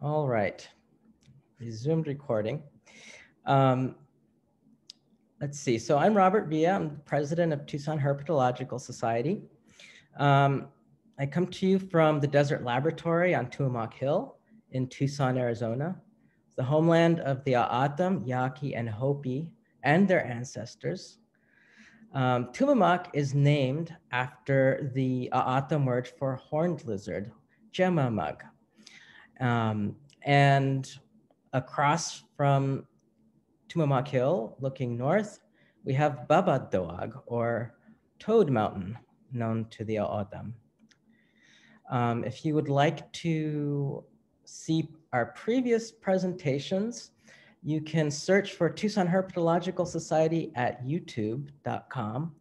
All right, resumed recording. Let's see, so I'm Robert Villa. I'm the president of Tucson Herpetological Society. I come to you from the Desert Laboratory on Tumamoc Hill in Tucson, Arizona, the homeland of the A'atam, Yaqui, and Hopi and their ancestors. Tumamoc is named after the A'atam word for horned lizard, gemamug. And across from Tumamoc Hill, looking north, we have Babadoag, or Toad Mountain, known to the O'odham. If you would like to see our previous presentations, you can search for Tucson Herpetological Society at youtube.com.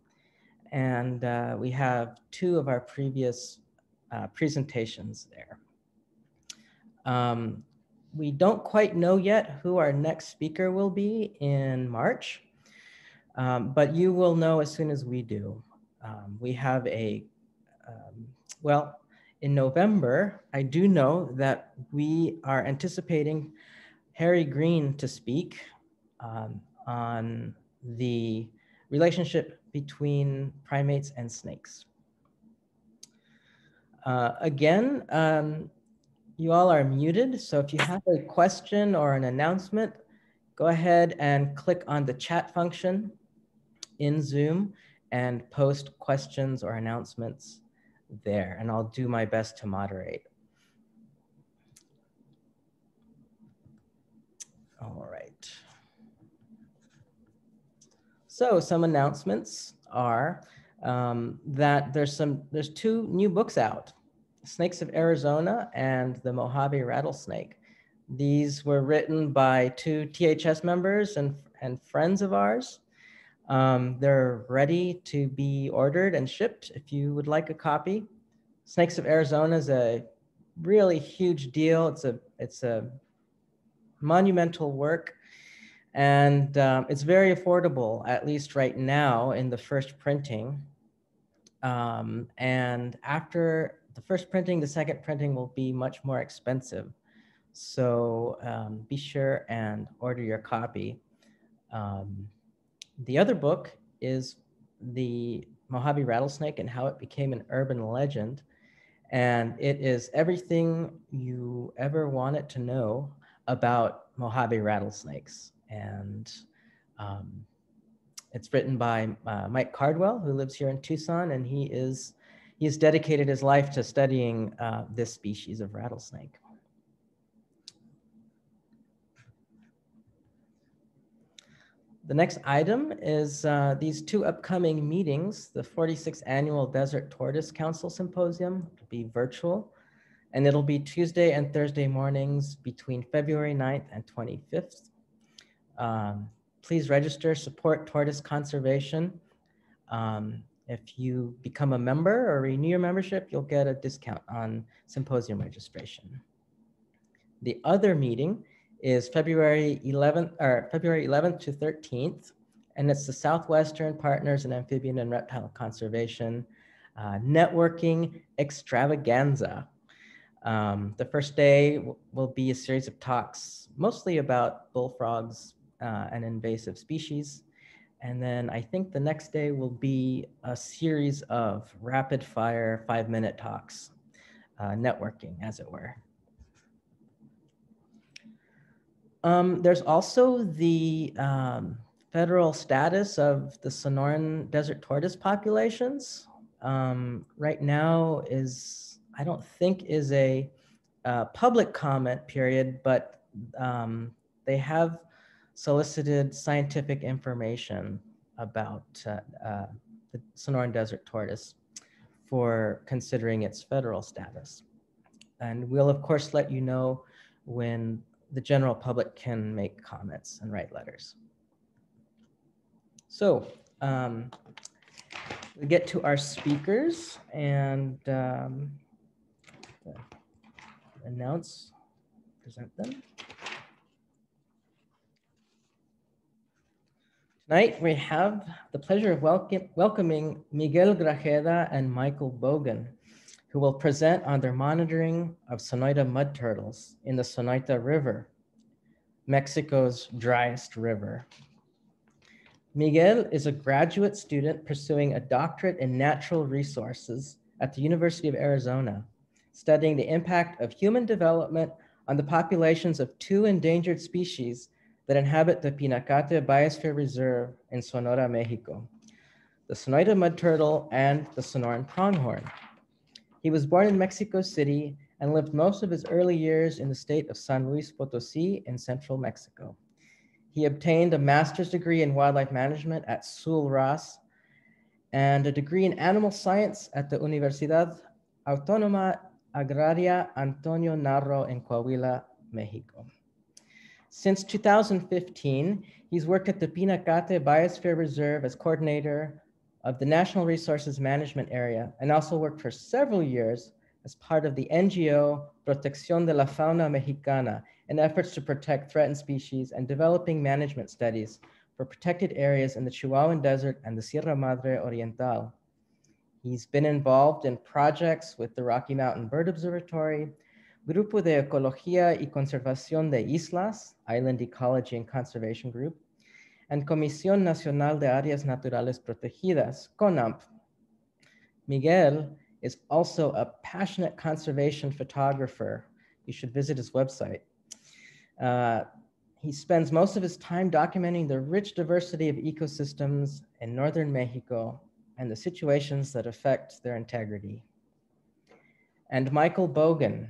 And we have two of our previous presentations there. We don't quite know yet who our next speaker will be in March, but you will know as soon as we do. We have a, well, in November, I do know that we are anticipating Harry Green to speak on the relationship between primates and snakes. Again, you all are muted, so if you have a question or an announcement, go ahead and click on the chat function in Zoom and post questions or announcements there, and I'll do my best to moderate. All right. So some announcements are that there's two new books out, Snakes of Arizona and the Mojave Rattlesnake. These were written by two THS members and friends of ours. They're ready to be ordered and shipped if you would like a copy. Snakes of Arizona is a really huge deal. It's a monumental work, and it's very affordable, at least right now in the first printing. And after the first printing, the second printing will be much more expensive. So be sure and order your copy. The other book is The Mojave Rattlesnake and How It Became an Urban Legend. And it is everything you ever wanted to know about Mojave rattlesnakes. And it's written by Mike Cardwell, who lives here in Tucson, and He's dedicated his life to studying this species of rattlesnake. The next item is these two upcoming meetings, the 46th Annual Desert Tortoise Council Symposium, will be virtual, and it'll be Tuesday and Thursday mornings between February 9th and 25th. Please register, support tortoise conservation. If you become a member or renew your membership, you'll get a discount on symposium registration. The other meeting is February 11th to 13th, and it's the Southwestern Partners in Amphibian and Reptile Conservation Networking Extravaganza. The first day will be a series of talks, mostly about bullfrogs and invasive species. And then I think the next day will be a series of rapid fire 5-minute talks, networking as it were. There's also the federal status of the Sonoran desert tortoise populations. Right now I don't think is a public comment period, but they have solicited scientific information about the Sonoran desert tortoise for considering its federal status. And we'll of course let you know when the general public can make comments and write letters. So we get to our speakers and present them. Tonight, we have the pleasure of welcoming Miguel Grajeda and Michael Bogan, who who will present on their monitoring of Sonoyta mud turtles in the Sonoyta River, Mexico's driest river. Miguel is a graduate student pursuing a doctorate in natural resources at the University of Arizona, studying the impact of human development on the populations of two endangered species that inhabit the Pinacate Biosphere Reserve in Sonora, Mexico, the Sonoyta mud turtle and the Sonoran pronghorn. He was born in Mexico City and lived most of his early years in the state of San Luis Potosí in central Mexico. He obtained a master's degree in wildlife management at Sul Ras and a degree in animal science at the Universidad Autónoma Agraria Antonio Narro in Coahuila, Mexico. Since 2015, he's worked at the Pinacate Biosphere Reserve as coordinator of the National Resources Management Area and also worked for several years as part of the NGO Protección de la Fauna Mexicana in efforts to protect threatened species and developing management studies for protected areas in the Chihuahuan Desert and the Sierra Madre Oriental. He's been involved in projects with the Rocky Mountain Bird Observatory, Grupo de Ecología y Conservación de Islas, Island Ecology and Conservation Group, and Comisión Nacional de Áreas Naturales Protegidas, CONAMP. Miguel is also a passionate conservation photographer. You should visit his website. He spends most of his time documenting the rich diversity of ecosystems in northern Mexico and the situations that affect their integrity. And Michael Bogan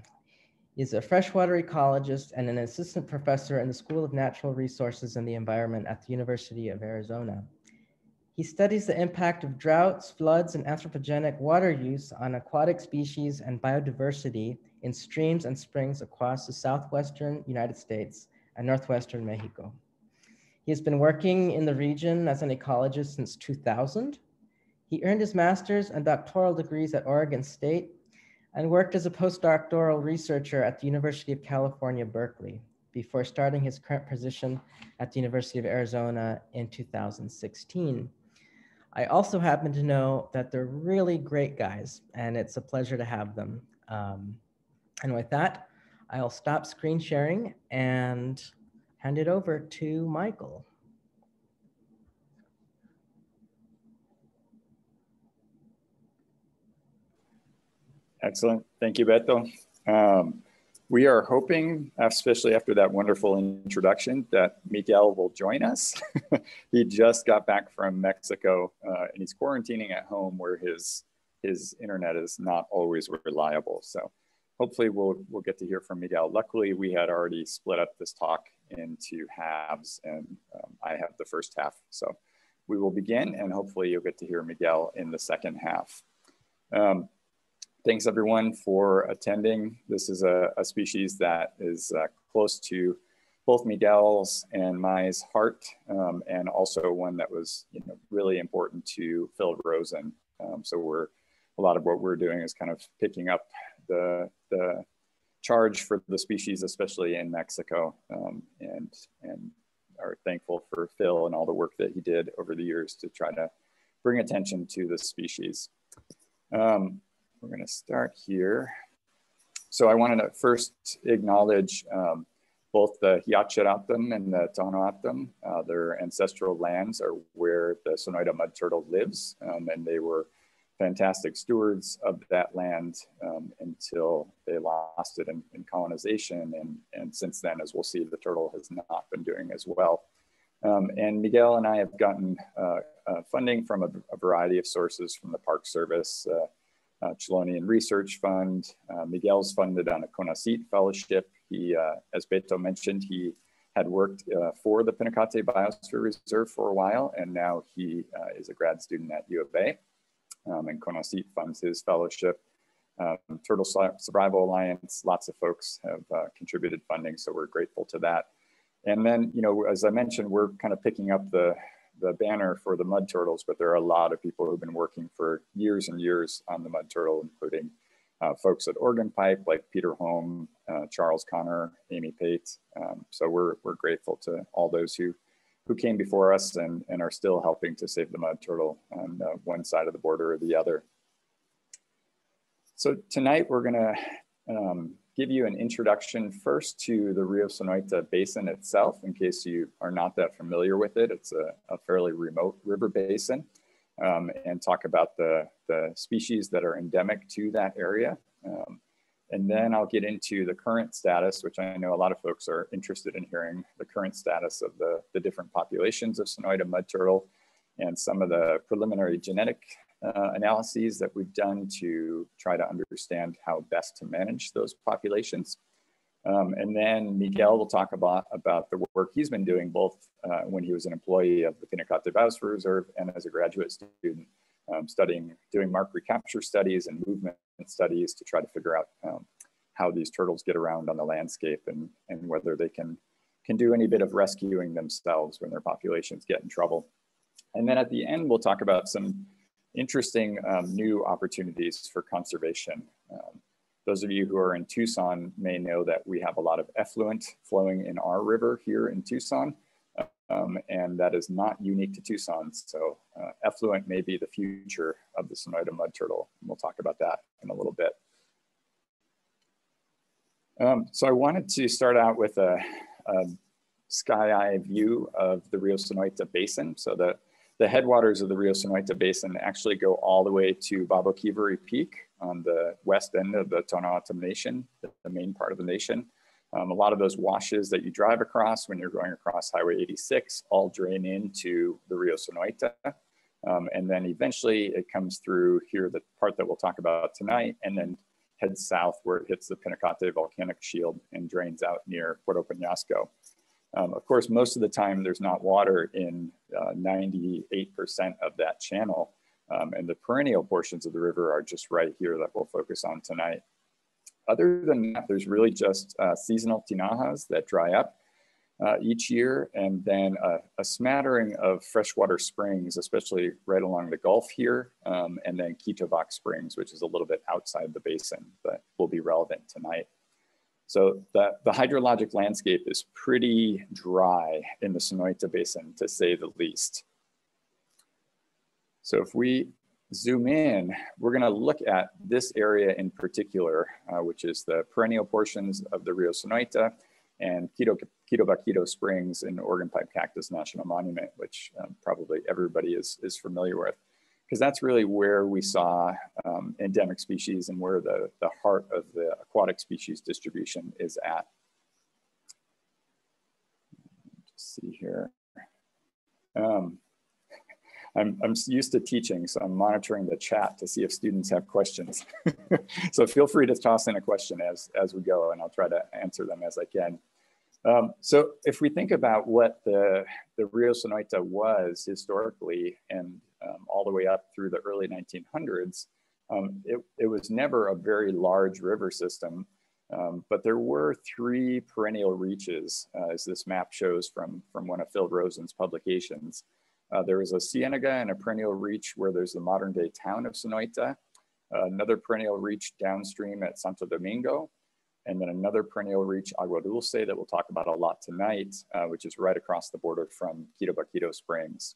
is a freshwater ecologist and an assistant professor in the School of Natural Resources and the Environment at the University of Arizona. He studies the impact of droughts, floods, and anthropogenic water use on aquatic species and biodiversity in streams and springs across the southwestern United States and northwestern Mexico. He has been working in the region as an ecologist since 2000. He earned his master's and doctoral degrees at Oregon State and worked as a postdoctoral researcher at the University of California, Berkeley, before starting his current position at the University of Arizona in 2016. I also happen to know that they're really great guys, and it's a pleasure to have them. And with that, I'll stop screen sharing and hand it over to Michael. Excellent. Thank you, Beto. We are hoping, especially after that wonderful introduction, that Miguel will join us. He just got back from Mexico and he's quarantining at home where his internet is not always reliable. So hopefully we'll get to hear from Miguel. Luckily, we had already split up this talk into halves and I have the first half. So we will begin and hopefully you'll get to hear Miguel in the second half. Thanks everyone for attending. This is a species that is close to both Miguel's and my heart, and also one that was really important to Phil Rosen. So a lot of what we're doing is kind of picking up the charge for the species, especially in Mexico, and are thankful for Phil and all the work that he did over the years to try to bring attention to this species. We're going to start here. So I wanted to first acknowledge both the Yaqui and the Tohono O'odham. Their ancestral lands are where the Sonoyta mud turtle lives, and they were fantastic stewards of that land until they lost it in colonization. And since then, as we'll see, the turtle has not been doing as well. And Miguel and I have gotten funding from a variety of sources, from the Park Service, Chelonian Research Fund. Miguel's funded on a CONACYT fellowship. He, as Beto mentioned, he had worked for the Pinacate Biosphere Reserve for a while, and now he is a grad student at U of A, and CONACYT funds his fellowship. Turtle Survival Alliance, lots of folks have contributed funding, so we're grateful to that. And then, as I mentioned, we're kind of picking up the banner for the mud turtles, but there are a lot of people who've been working for years and years on the mud turtle, including folks at Oregon Pipe, like Peter Holm, Charles Connor, Amy Pate. So we're grateful to all those who came before us and are still helping to save the mud turtle on one side of the border or the other. So tonight we're gonna give you an introduction first to the Rio Sonoyta Basin itself, in case you are not that familiar with it. It's a fairly remote river basin, and talk about the species that are endemic to that area. And then I'll get into the current status, which I know a lot of folks are interested in hearing, the current status of the different populations of Sonoyta mud turtle and some of the preliminary genetic analyses that we've done to try to understand how best to manage those populations. And then Miguel will talk about the work he's been doing, both when he was an employee of the Pinacate Biosphere Reserve and as a graduate student, doing mark recapture studies and movement studies to try to figure out how these turtles get around on the landscape and whether they can do any bit of rescuing themselves when their populations get in trouble. And then at the end, we'll talk about some interesting new opportunities for conservation. Those of you who are in Tucson may know that we have a lot of effluent flowing in our river here in Tucson, and that is not unique to Tucson. So effluent may be the future of the Sonoyta mud turtle. And we'll talk about that in a little bit. So I wanted to start out with a sky-eye view of the Rio Sonoyta Basin. So the headwaters of the Rio Sonoyta Basin actually go all the way to Babokiviri Peak on the west end of the Tohono O'odham Nation, the main part of the nation. A lot of those washes that you drive across when you're going across Highway 86 all drain into the Rio Sonoyta. And then eventually it comes through here, the part that we'll talk about tonight, and then heads south where it hits the Pinacate volcanic shield and drains out near Puerto Penasco. Of course, most of the time there's not water in 98% of that channel, and the perennial portions of the river are just right here that we'll focus on tonight. Other than that, there's really just seasonal tinajas that dry up each year, and then a smattering of freshwater springs, especially right along the Gulf here, and then Quitobaquito Springs, which is a little bit outside the basin, but will be relevant tonight. So the hydrologic landscape is pretty dry in the Sonoyta Basin, to say the least. So if we zoom in, we're gonna look at this area in particular, which is the perennial portions of the Rio Sonoyta and Quitobaquito Springs in Oregon Pipe Cactus National Monument, which probably everybody is familiar with, because that's really where we saw endemic species and where the heart of the aquatic species distribution is at. Just see here. I'm used to teaching, so I'm monitoring the chat to see if students have questions. So feel free to toss in a question as we go, and I'll try to answer them as I can. So if we think about what the Rio Sonoyta was historically and all the way up through the early 1900s, it was never a very large river system, but there were three perennial reaches, as this map shows from one of Phil Rosen's publications. There was a cienega and a perennial reach where there's the modern day town of Sonoyta, another perennial reach downstream at Santo Domingo, and then another perennial reach, Agua Dulce, that we'll talk about a lot tonight, which is right across the border from Quitobaquito Springs.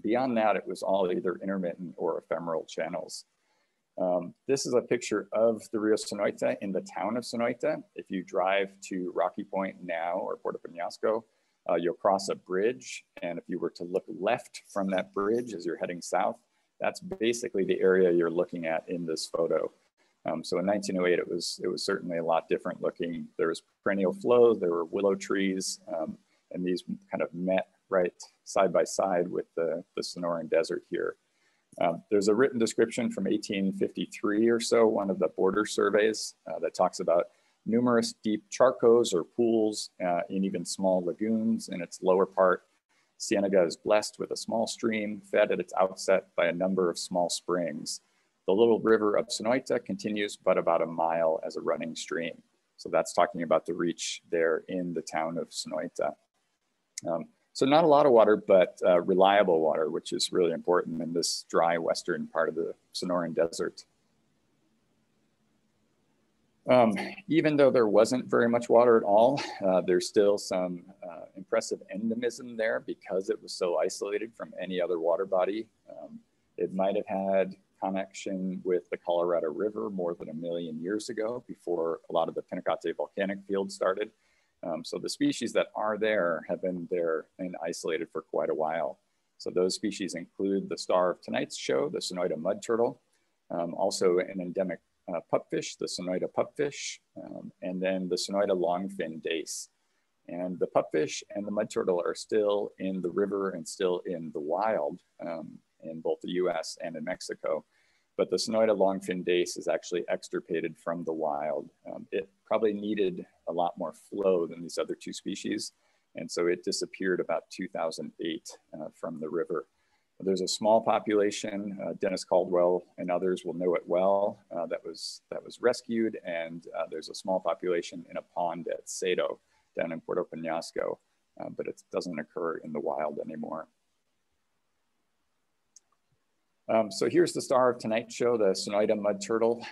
Beyond that, it was all either intermittent or ephemeral channels. This is a picture of the Rio Sonoyta in the town of Sonoyta. If you drive to Rocky Point now or Puerto Penasco, you'll cross a bridge, and if you were to look left from that bridge as you're heading south, that's basically the area you're looking at in this photo. So in 1908, it was certainly a lot different looking. There was perennial flow, there were willow trees, and these kind of met right side by side with the Sonoran Desert here. There's a written description from 1853 or so, one of the border surveys that talks about numerous deep charcos or pools and even small lagoons in its lower part. Cienega is blessed with a small stream fed at its outset by a number of small springs. The little river of Sonoyta continues but about a mile as a running stream. So that's talking about the reach there in the town of Sonoyta. So not a lot of water, but reliable water, which is really important in this dry western part of the Sonoran Desert. Even though there wasn't very much water at all, there's still some impressive endemism there because it was so isolated from any other water body. It might have had connection with the Colorado River more than 1 million years ago, before a lot of the Pinacate volcanic field started. So the species that are there have been there and isolated for quite a while. So those species include the star of tonight's show, the Sonoyta mud turtle, also an endemic pupfish, the Sonoyta pupfish, and then the Sonoyta longfin dace. And the pupfish and the mud turtle are still in the river and still in the wild in both the US and in Mexico. But the Sonoyta longfin dace is actually extirpated from the wild. It probably needed a lot more flow than these other two species. And so it disappeared about 2008 from the river. There's a small population, Dennis Caldwell and others will know it well, that was rescued, and there's a small population in a pond at Sedo down in Puerto Penasco, but it doesn't occur in the wild anymore. So here's the star of tonight's show, the Sonoyta mud turtle.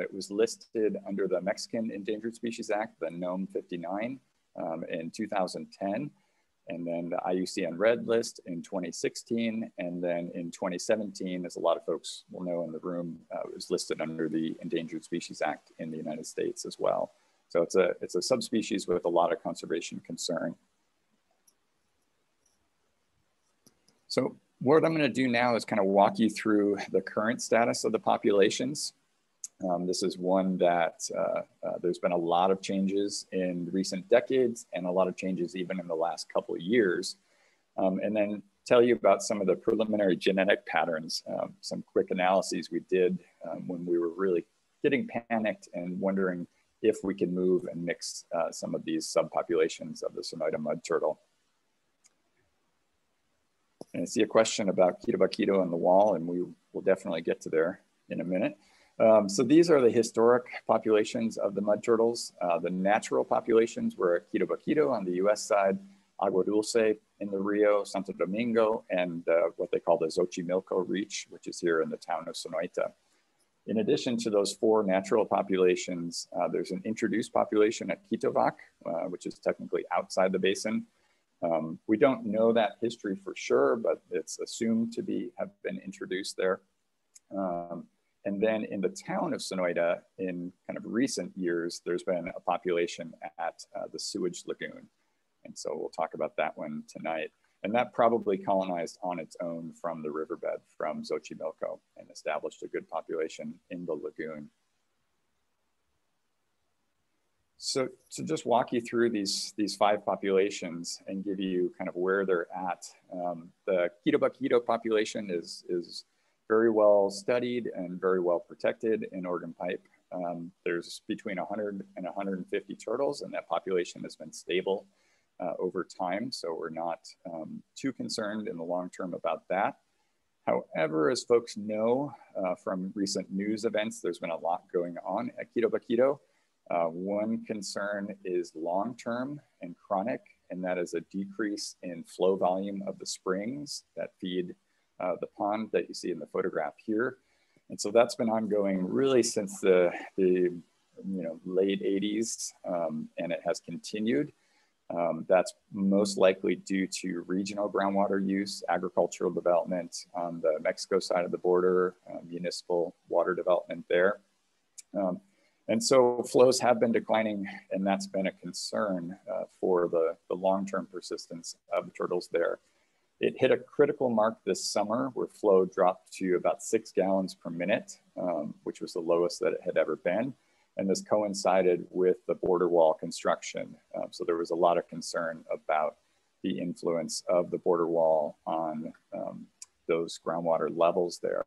It was listed under the Mexican Endangered Species Act, the NOME 59, in 2010, and then the IUCN Red List in 2016, and then in 2017, as a lot of folks will know in the room, it was listed under the Endangered Species Act in the United States as well. So it's a subspecies with a lot of conservation concern. So what I'm going to do now is kind of walk you through the current status of the populations. This is one that there's been a lot of changes in recent decades and a lot of changes even in the last couple of years. And then tell you about some of the preliminary genetic patterns, some quick analyses we did when we were really getting panicked and wondering if we can move and mix some of these subpopulations of the Sonoyta mud turtle. And I see a question about Quitobaquito on the wall, and we will definitely get to there in a minute. So these are the historic populations of the mud turtles. The natural populations were Quitobaquito on the US side, Agua Dulce in the Rio, Santo Domingo, and what they call the Xochimilco Reach, which is here in the town of Sonoyta. In addition to those four natural populations, there's an introduced population at Quitobac, which is technically outside the basin. We don't know that history for sure, but it's assumed to have been introduced there. And then in the town of Sonoyta, in kind of recent years, there's been a population at the sewage lagoon. And so we'll talk about that one tonight. And that probably colonized on its own from the riverbed from Xochimilco and established a good population in the lagoon. So to just walk you through these five populations and give you kind of where they're at. The Quitobaquito population is very well studied and very well protected in Organ Pipe. There's between 100 and 150 turtles, and that population has been stable over time. So we're not too concerned in the long term about that. However, as folks know from recent news events, there's been a lot going on at Quitobaquito. One concern is long-term and chronic, and that is a decrease in flow volume of the springs that feed the pond that you see in the photograph here. And so that's been ongoing really since the late 80s, and it has continued. That's most likely due to regional groundwater use, agricultural development on the Mexico side of the border, municipal water development there. And so flows have been declining, and that's been a concern for the long-term persistence of the turtles there. It hit a critical mark this summer where flow dropped to about 6 gallons per minute, which was the lowest that it had ever been. And this coincided with the border wall construction. So there was a lot of concern about the influence of the border wall on those groundwater levels there.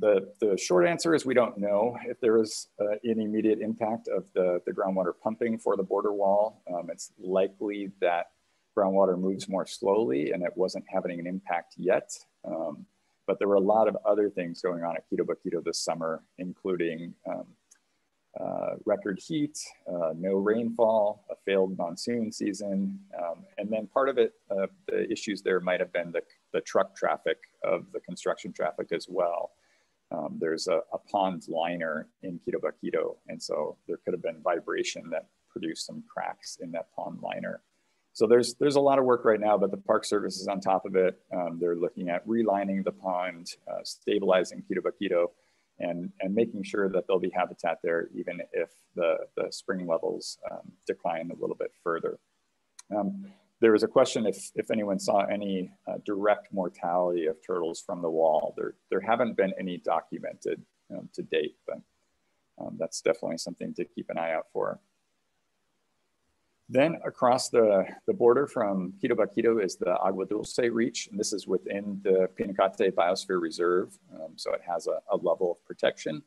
The short answer is we don't know if there is an immediate impact of the groundwater pumping for the border wall. It's likely that groundwater moves more slowly, and it wasn't having an impact yet. But there were a lot of other things going on at Quitobaquito this summer, including record heat, no rainfall, a failed monsoon season. And then part of it, the issues there might have been the truck traffic of the construction traffic as well. There's a pond liner in Quitobaquito, and so there could have been vibration that produced some cracks in that pond liner. So there's a lot of work right now, but the Park Service is on top of it. They're looking at relining the pond, stabilizing Quitobaquito, and making sure that there'll be habitat there, even if the spring levels decline a little bit further. There was a question if anyone saw any direct mortality of turtles from the wall. There haven't been any documented to date, but that's definitely something to keep an eye out for. Then across the border from Quitobaquito is the Agua Dulce Reach, and this is within the Pinacate Biosphere Reserve, so it has a level of protection,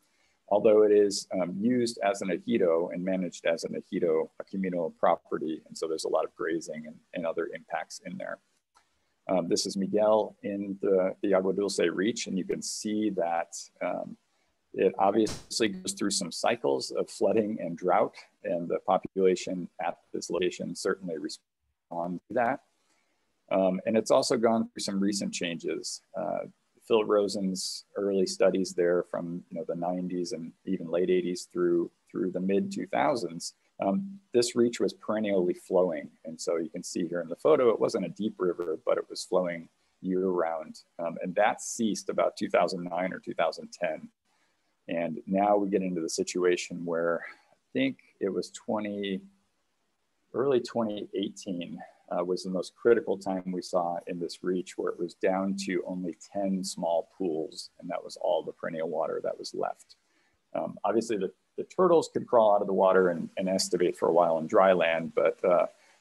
although it is used as an ejido and managed as an ejido, a communal property, and so there's a lot of grazing and other impacts in there. This is Miguel in the Agua Dulce Reach, and you can see that it obviously goes through some cycles of flooding and drought, and the population at this location certainly responds to that. And it's also gone through some recent changes. Phil Rosen's early studies there from the 90s and even late 80s through the mid 2000s, this reach was perennially flowing. And so you can see here in the photo, it wasn't a deep river, but it was flowing year round. And that ceased about 2009 or 2010. And now we get into the situation where I think it was early 2018 was the most critical time we saw in this reach, where it was down to only 10 small pools, and that was all the perennial water that was left. Obviously the turtles could crawl out of the water and estivate for a while in dry land, but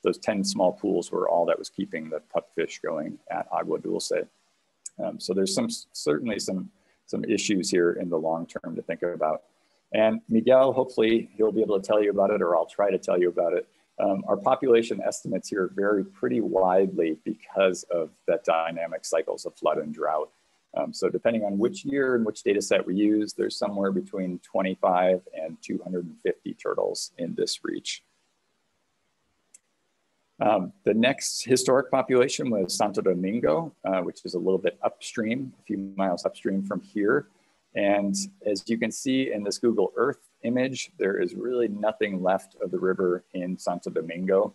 those 10 small pools were all that was keeping the pupfish going at Agua Dulce. So there's certainly some issues here in the long term to think about. And Miguel, hopefully he'll be able to tell you about it, or I'll try to tell you about it. Our population estimates here vary pretty widely because of that dynamic cycles of flood and drought. So depending on which year and which data set we use, there's somewhere between 25 and 250 turtles in this reach. The next historic population was Santo Domingo, which is a little bit upstream, a few miles upstream from here. And as you can see in this Google Earth image, there is really nothing left of the river in Santo Domingo.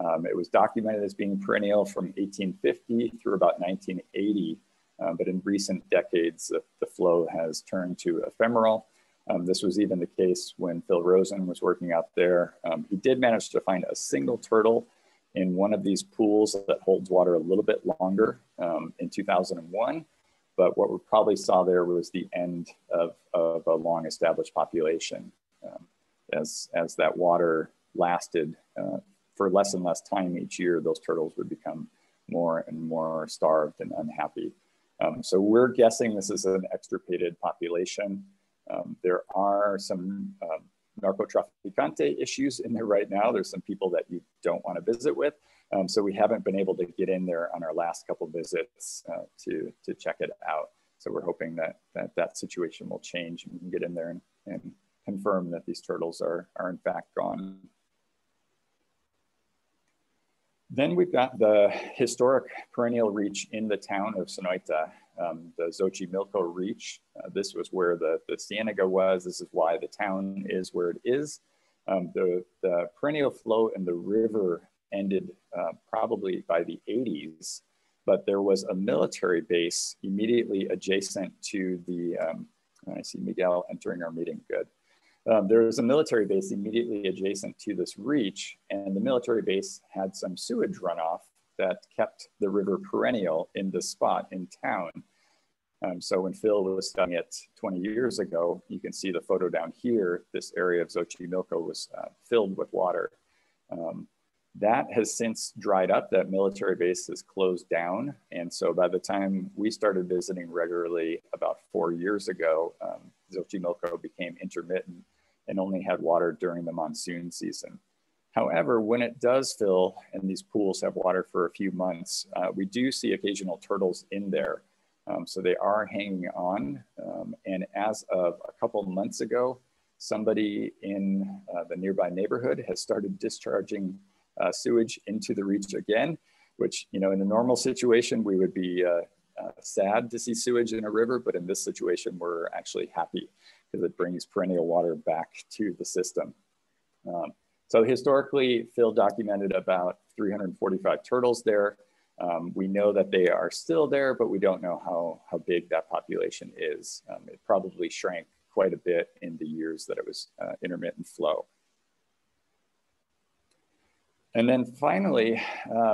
It was documented as being perennial from 1850 through about 1980. But in recent decades, the flow has turned to ephemeral. This was even the case when Phil Rosen was working out there. He did manage to find a single turtle in one of these pools that holds water a little bit longer in 2001. But what we probably saw there was the end of a long established population. As that water lasted for less and less time each year, those turtles would become more and more starved and unhappy. So we're guessing this is an extirpated population. There are some narcotraficante issues in there right now. There's some people that you don't want to visit with. So we haven't been able to get in there on our last couple visits to check it out. So we're hoping that situation will change and we can get in there and confirm that these turtles are in fact gone. Then we've got the historic perennial reach in the town of Sonoyta, the Xochimilco Reach. This was where the ciénaga was. This is why the town is where it is. The perennial flow in the river ended probably by the 80s, but there was a military base immediately adjacent to the, I see Miguel entering our meeting, good. There was a military base immediately adjacent to this reach, and the military base had some sewage runoff that kept the river perennial in this spot in town. So when Phil was studying it 20 years ago, you can see the photo down here, this area of Xochimilco was filled with water. That has since dried up. That military base has closed down. And so by the time we started visiting regularly about 4 years ago, Xochimilco became intermittent and only had water during the monsoon season. However, when it does fill and these pools have water for a few months, we do see occasional turtles in there. So they are hanging on. And as of a couple months ago, somebody in the nearby neighborhood has started discharging sewage into the reach again, which, in a normal situation, we would be sad to see sewage in a river, but in this situation, we're actually happy because it brings perennial water back to the system. So historically, Phil documented about 345 turtles there. We know that they are still there, but we don't know how big that population is. It probably shrank quite a bit in the years that it was intermittent flow. And then finally,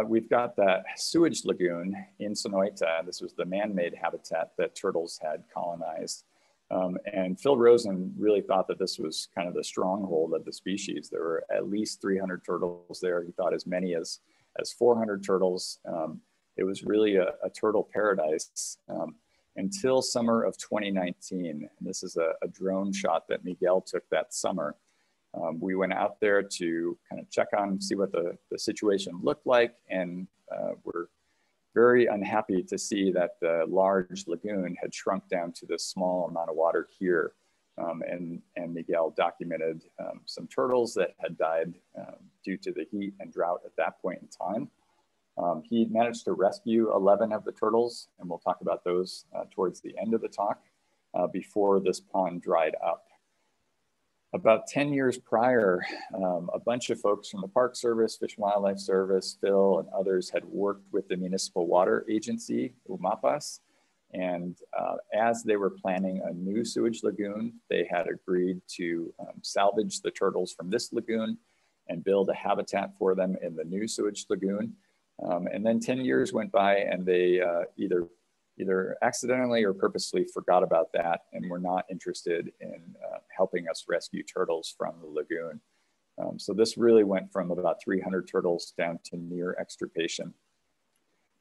we've got that sewage lagoon in Sonoyta. This was the man-made habitat that turtles had colonized. And Phil Rosen really thought that this was kind of the stronghold of the species. There were at least 300 turtles there. He thought as many as 400 turtles. It was really a turtle paradise until summer of 2019. And this is a drone shot that Miguel took that summer. We went out there to kind of check on, see what the situation looked like, and we're very unhappy to see that the large lagoon had shrunk down to this small amount of water here. And Miguel documented some turtles that had died due to the heat and drought at that point in time. He managed to rescue 11 of the turtles, and we'll talk about those towards the end of the talk, before this pond dried up. About 10 years prior, a bunch of folks from the Park Service, Fish and Wildlife Service, Phil and others had worked with the Municipal Water Agency, UMAPAS, and as they were planning a new sewage lagoon, they had agreed to salvage the turtles from this lagoon and build a habitat for them in the new sewage lagoon. And then 10 years went by and they either accidentally or purposely forgot about that and were not interested in helping us rescue turtles from the lagoon. So this really went from about 300 turtles down to near extirpation.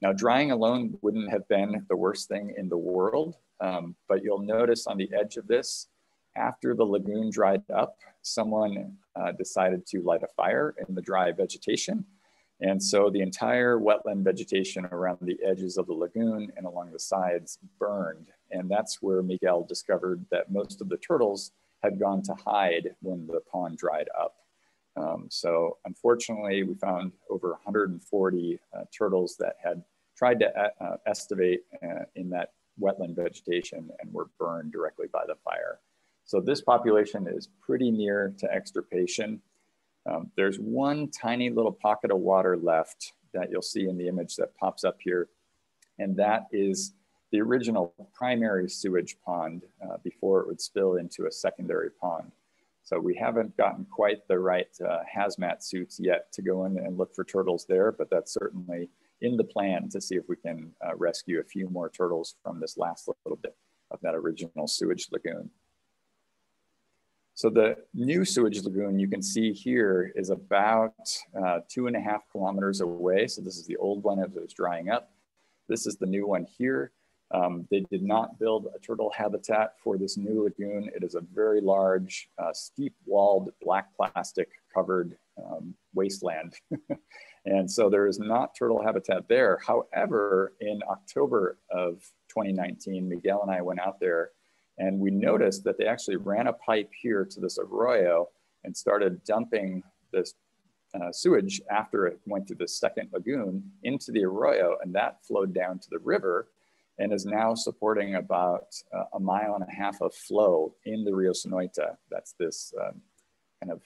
Now, drying alone wouldn't have been the worst thing in the world, but you'll notice on the edge of this, after the lagoon dried up, someone decided to light a fire in the dry vegetation. And so the entire wetland vegetation around the edges of the lagoon and along the sides burned. And that's where Miguel discovered that most of the turtles had gone to hide when the pond dried up. So unfortunately, we found over 140 turtles that had tried to estivate in that wetland vegetation and were burned directly by the fire. So this population is pretty near to extirpation. There's one tiny little pocket of water left that you'll see in the image that pops up here. And that is the original primary sewage pond before it would spill into a secondary pond. So we haven't gotten quite the right hazmat suits yet to go in and look for turtles there, but that's certainly in the plan to see if we can rescue a few more turtles from this last little bit of that original sewage lagoon. So the new sewage lagoon you can see here is about 2.5 kilometers away. So this is the old one as it was drying up. This is the new one here. They did not build a turtle habitat for this new lagoon. It is a very large, steep-walled, black plastic-covered wasteland. And so there is not turtle habitat there. However, in October of 2019, Miguel and I went out there and we noticed that they actually ran a pipe here to this arroyo and started dumping this sewage after it went through the second lagoon into the arroyo, and that flowed down to the river and is now supporting about 1.5 miles of flow in the Rio Sonoyta. That's this kind of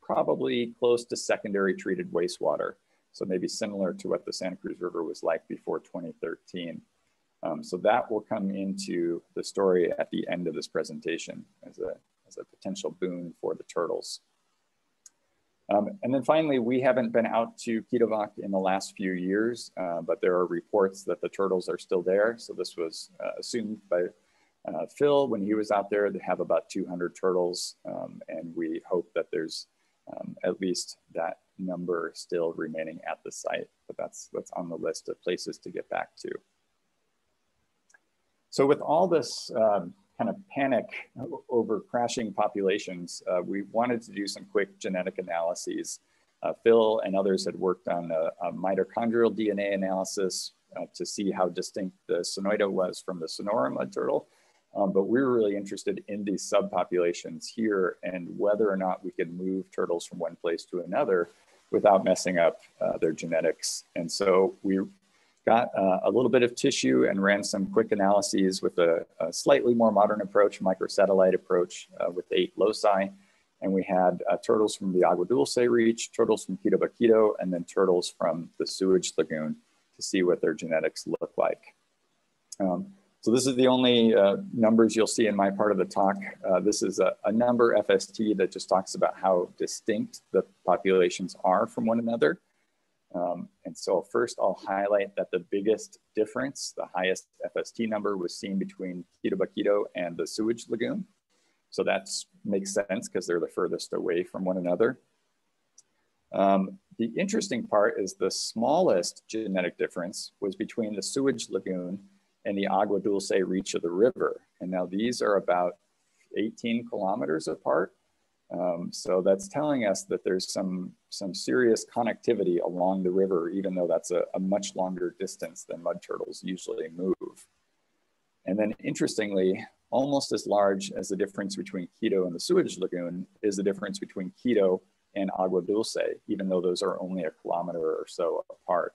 probably close to secondary treated wastewater. So maybe similar to what the Santa Cruz River was like before 2013. So that will come into the story at the end of this presentation as a potential boon for the turtles. And then finally, we haven't been out to Quitobac in the last few years, but there are reports that the turtles are still there. So this was assumed by Phil when he was out there. They have about 200 turtles, and we hope that there's at least that number still remaining at the site. But that's on the list of places to get back to. So with all this kind of panic over crashing populations, we wanted to do some quick genetic analyses. Phil and others had worked on a mitochondrial DNA analysis to see how distinct the Sonoyta was from the Sonoran mud turtle. But we were really interested in these subpopulations here and whether or not we could move turtles from one place to another without messing up their genetics. And so we got a little bit of tissue and ran some quick analyses with a slightly more modern approach, microsatellite approach with 8 loci, And we had turtles from the Agua Dulce Reach, turtles from Quitobaquito, and then turtles from the sewage lagoon to see what their genetics look like. So this is the only numbers you'll see in my part of the talk. This is a number FST that just talks about how distinct the populations are from one another. And so first I'll highlight that the biggest difference, the highest FST number, was seen between Quitobaquito and the sewage lagoon. So that makes sense because they're the furthest away from one another. The interesting part is the smallest genetic difference was between the sewage lagoon and the Agua Dulce Reach of the river. And now these are about 18 kilometers apart. So that's telling us that there's some serious connectivity along the river, even though that's a much longer distance than mud turtles usually move. And then interestingly, almost as large as the difference between Quito and the sewage lagoon is the difference between Quito and Agua Dulce, even though those are only a kilometer or so apart.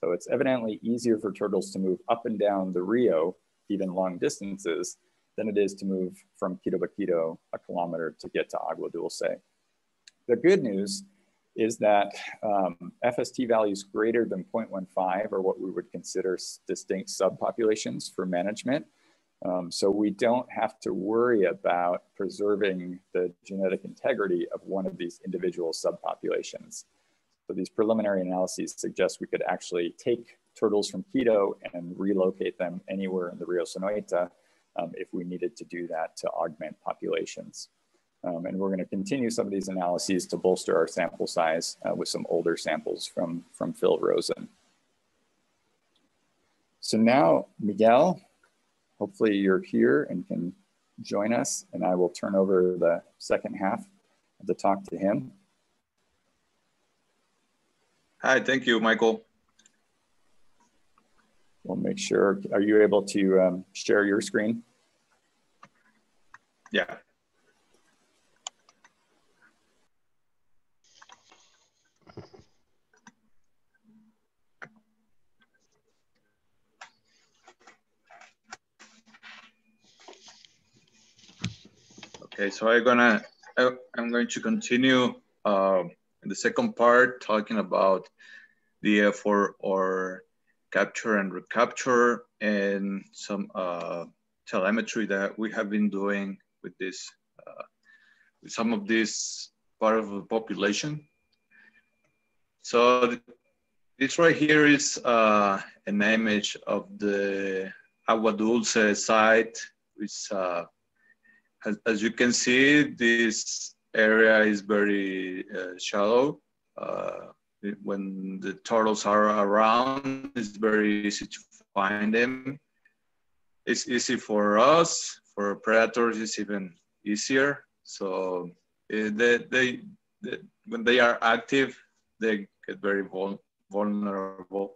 So it's evidently easier for turtles to move up and down the Rio, even long distances, than it is to move from Quitobaquito a kilometer to get to Agua Dulce. The good news is that FST values greater than 0.15 are what we would consider distinct subpopulations for management. So we don't have to worry about preserving the genetic integrity of one of these individual subpopulations. So these preliminary analyses suggest we could actually take turtles from Quito and relocate them anywhere in the Rio Sonoyta if we needed to do that to augment populations. And we're going to continue some of these analyses to bolster our sample size with some older samples from Phil Rosen. So now, Miguel, hopefully you're here and can join us, and I will turn over the second half of the talk to him. Hi, thank you, Michael. We'll make sure, are you able to share your screen? Yeah. Okay, so I'm going to continue in the second part, talking about the effort or capture and recapture and some telemetry that we have been doing with this, with some of this part of the population. So this right here is an image of the Agua Dulce site, which as you can see, this area is very shallow. When the turtles are around, it's very easy to find them. It's easy for us. For predators, it's even easier. So when they are active, they get very vulnerable.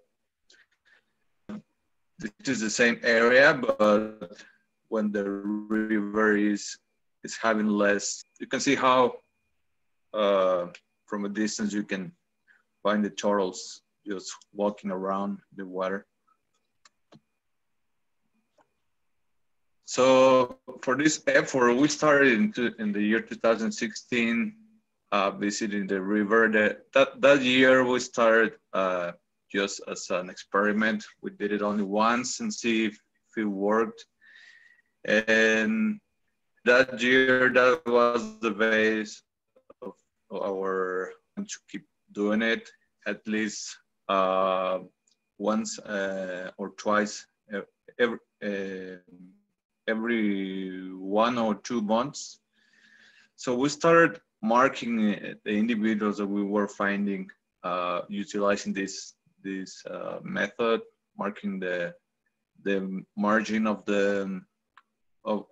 This is the same area, but when the river is having less, you can see how from a distance you can find the turtles just walking around the water. So for this effort, we started in the year 2016, visiting the river. That year we started just as an experiment. We did it only once and see if it worked. And that year, that was the base of our plan to keep doing it at least once or twice every 1 or 2 months. So we started marking the individuals that we were finding utilizing this method, marking the margin of the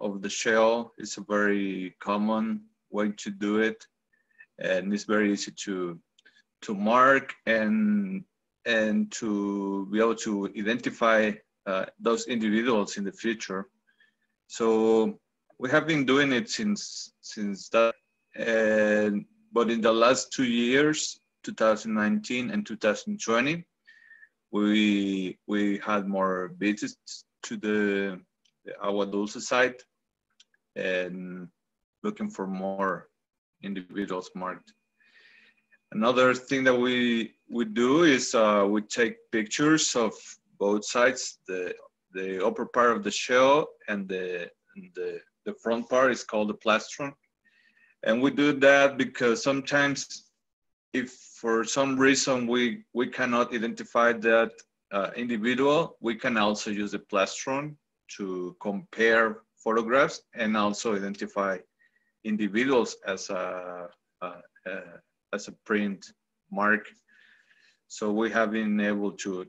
of the shell. It's a very common way to do it, and it's very easy to mark and to be able to identify those individuals in the future. So we have been doing it since that, but in the last 2 years, 2019 and 2020, we had more visits to the Agua Dulce site and looking for more individuals marked. Another thing that we do is we take pictures of both sides, the upper part of the shell and the front part is called the plastron. And we do that because sometimes if for some reason we cannot identify that individual, we can also use the plastron to compare photographs and also identify individuals as a print mark. So we have been able to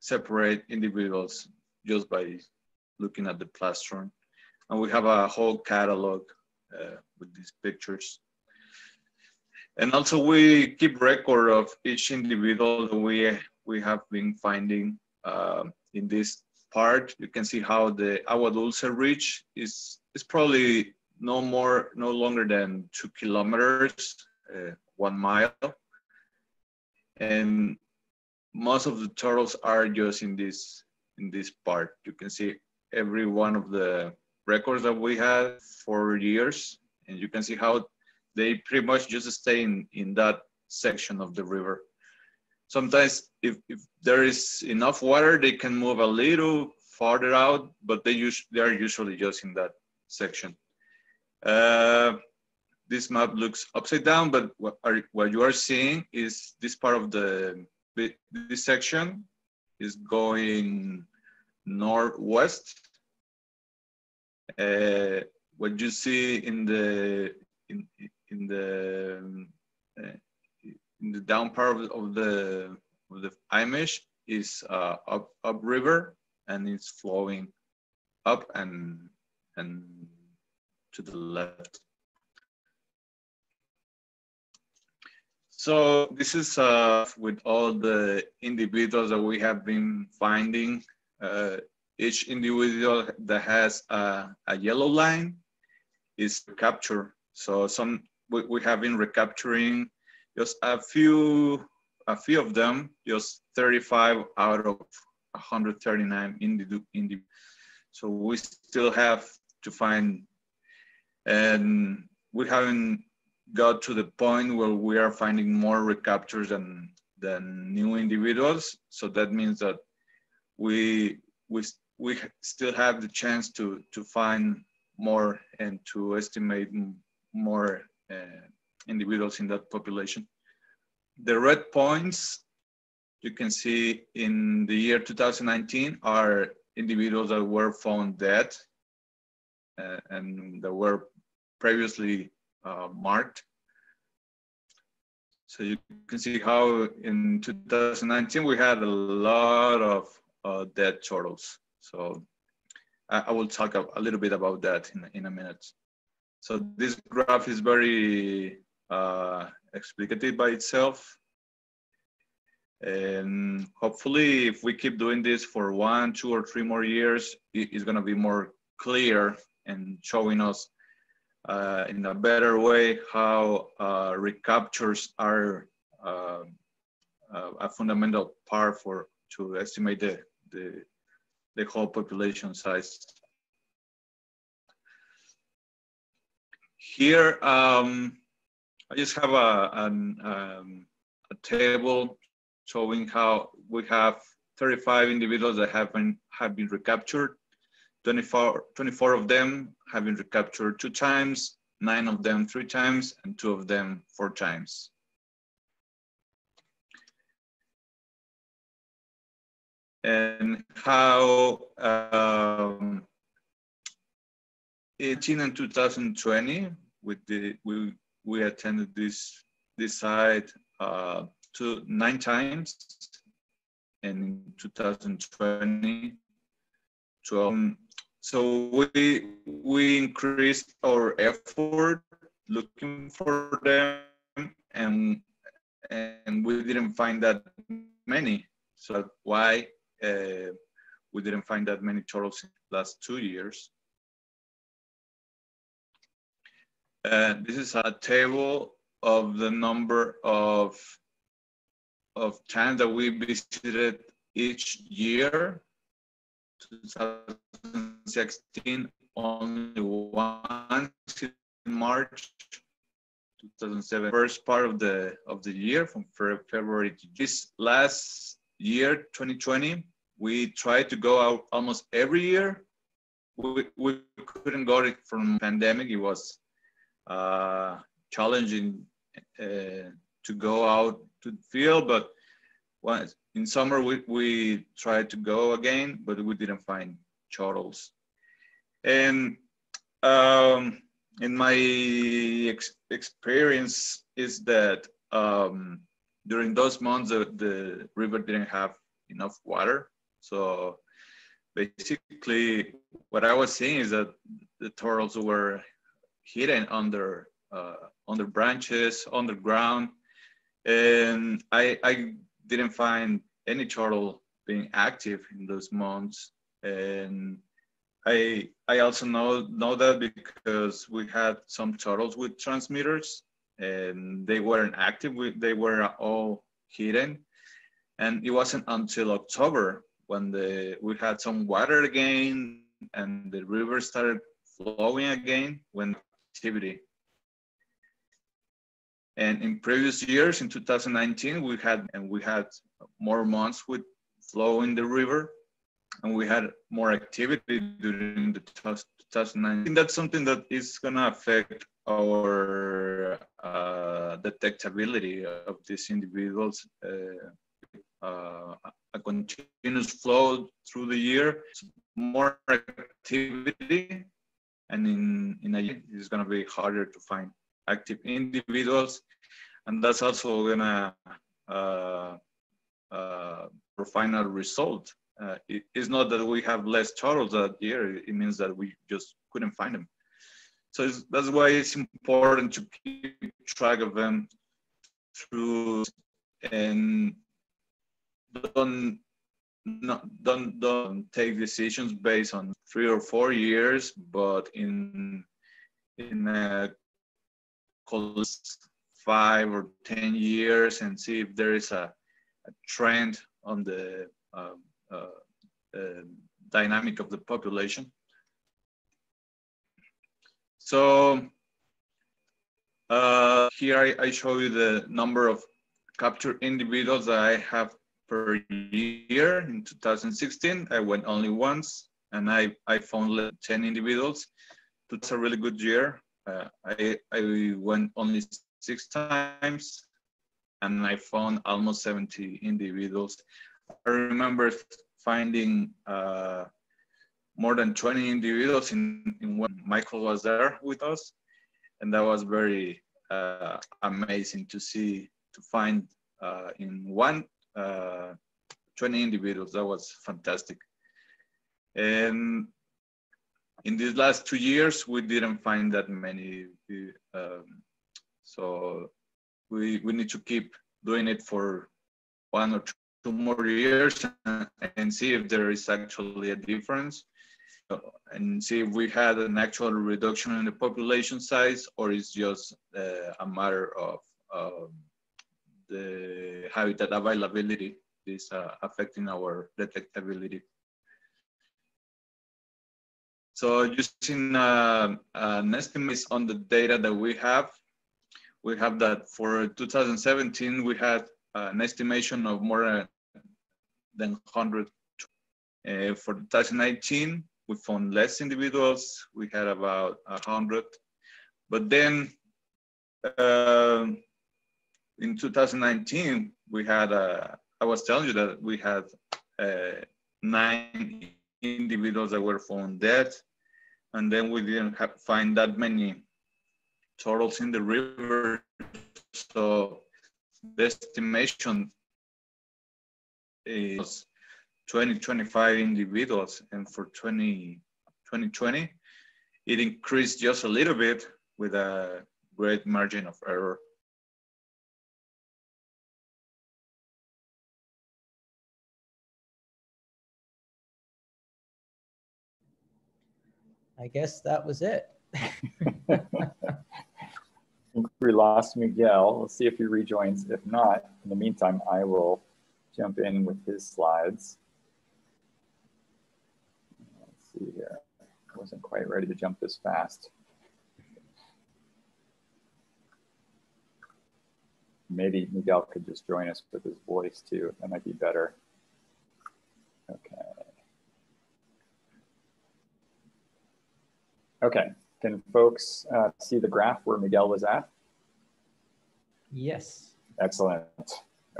separate individuals just by looking at the plastron. And we have a whole catalog with these pictures. And also we keep record of each individual that we have been finding. In this part, you can see how the Agua Dulce Reach is probably no longer than 2 kilometers, 1 mile. And most of the turtles are just in this part. You can see every one of the records that we had for years, and you can see how they pretty much just stay in that section of the river. Sometimes if there is enough water, they can move a little farther out, but they are usually just in that section. This map looks upside down, but what you are seeing is this part of this section is going northwest. What you see in the down part of the image is up river, and it's flowing up and to the left. So this is with all the individuals that we have been finding. Each individual that has a yellow line is captured. So we have been recapturing just a few of them, just 35 out of 139 individuals. So we still have to find, and we haven't got to the point where we are finding more recaptures than new individuals. So that means that we still have the chance to find more and to estimate more individuals in that population. The red points you can see in the year 2019 are individuals that were found dead and that were previously marked. So you can see how in 2019 we had a lot of dead turtles. So I will talk a little bit about that in a minute. So this graph is very explicative by itself. And hopefully if we keep doing this for 1, 2, or 3 more years, it's gonna be more clear and showing us in a better way how recaptures are a fundamental part to estimate the whole population size. Here, I just have a table showing how we have 35 individuals that have been recaptured. 24 of them have been recaptured 2 times, 9 of them 3 times, and 2 of them 4 times. And how 18 and 2020, we attended this site 9 times, and in 2020, 12. So we increased our effort looking for them, and we didn't find that many. So why? We didn't find that many turtles in the last 2 years. This is a table of the number of times that we visited each year. 2016 only once in March, 2007, first part of the year, from February to this last year, 2020. We tried to go out almost every year. We couldn't go from pandemic. It was challenging to go out to the field, but once in summer we tried to go again, but we didn't find turtles. And in my experience is that during those months the river didn't have enough water. So basically what I was seeing is that the turtles were hidden under branches, underground, and I didn't find any turtle being active in those months. And I also know that because we had some turtles with transmitters, and they weren't active. They were all hidden, and it wasn't until October when we had some water again and the river started flowing again when activity. And in previous years, in 2019, we had more months with flow in the river, and we had more activity during the 2019. That's something that is gonna affect our detectability of these individuals. A continuous flow through the year, more activity, and in a year it's gonna be harder to find active individuals, and that's also gonna our final result. It's not that we have less turtles that year, it means that we just couldn't find them. So that's why it's important to keep track of them through, and don't take decisions based on 3 or 4 years, but in a 5 or 10 years, and see if there is a trend on the dynamic of the population. So here I show you the number of captured individuals that I have per year. In 2016, I went only once, and I found 10 individuals. That's a really good year. I went only 6 times, and I found almost 70 individuals. I remember finding more than 20 individuals in when Michael was there with us, and that was very amazing to see, to find in 20 individuals. That was fantastic. And in these last 2 years, we didn't find that many. So we need to keep doing it for 1 or 2 more years and see if there is actually a difference, and see if we had an actual reduction in the population size, or it's just a matter of the habitat availability is affecting our detectability. So using an estimate on the data that we have that for 2017, we had an estimation of more than 100. For 2019, we found less individuals. We had about 100. But then in 2019, we had, I was telling you that we had 9 individuals that were found dead, and then we didn't find that many turtles in the river. So the estimation is 20-25 individuals, and for 2020 it increased just a little bit with a great margin of error. I guess that was it. I think we lost Miguel. Let's see if he rejoins. If not, in the meantime, I will jump in with his slides. Let's see here. I wasn't quite ready to jump this fast. Maybe Miguel could just join us with his voice too. That might be better. Okay. Okay, can folks see the graph where Miguel was at? Yes. Excellent.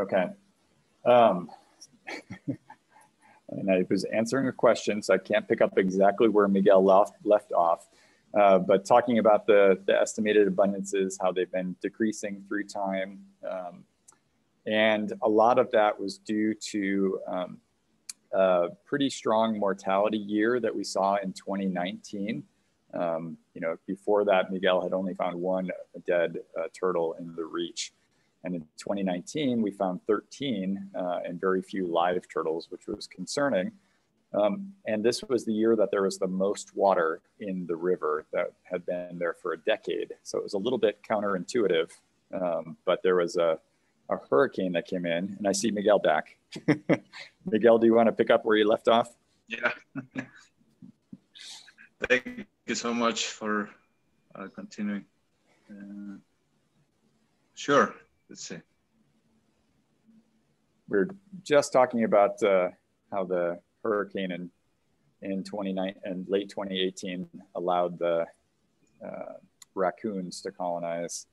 Okay. And I was answering a question, so I can't pick up exactly where Miguel left off. But talking about the estimated abundances, how they've been decreasing through time. And a lot of that was due to a pretty strong mortality year that we saw in 2019. You know, before that, Miguel had only found one dead turtle in the reach. And in 2019, we found 13 and very few live turtles, which was concerning. And this was the year that there was the most water in the river that had been there for a decade. So it was a little bit counterintuitive, but there was a hurricane that came in, and I see Miguel back. Miguel, do you want to pick up where you left off? Yeah. Thank you so much for continuing. Sure, let's see. We're just talking about how the hurricane in late 2018 allowed the raccoons to colonize.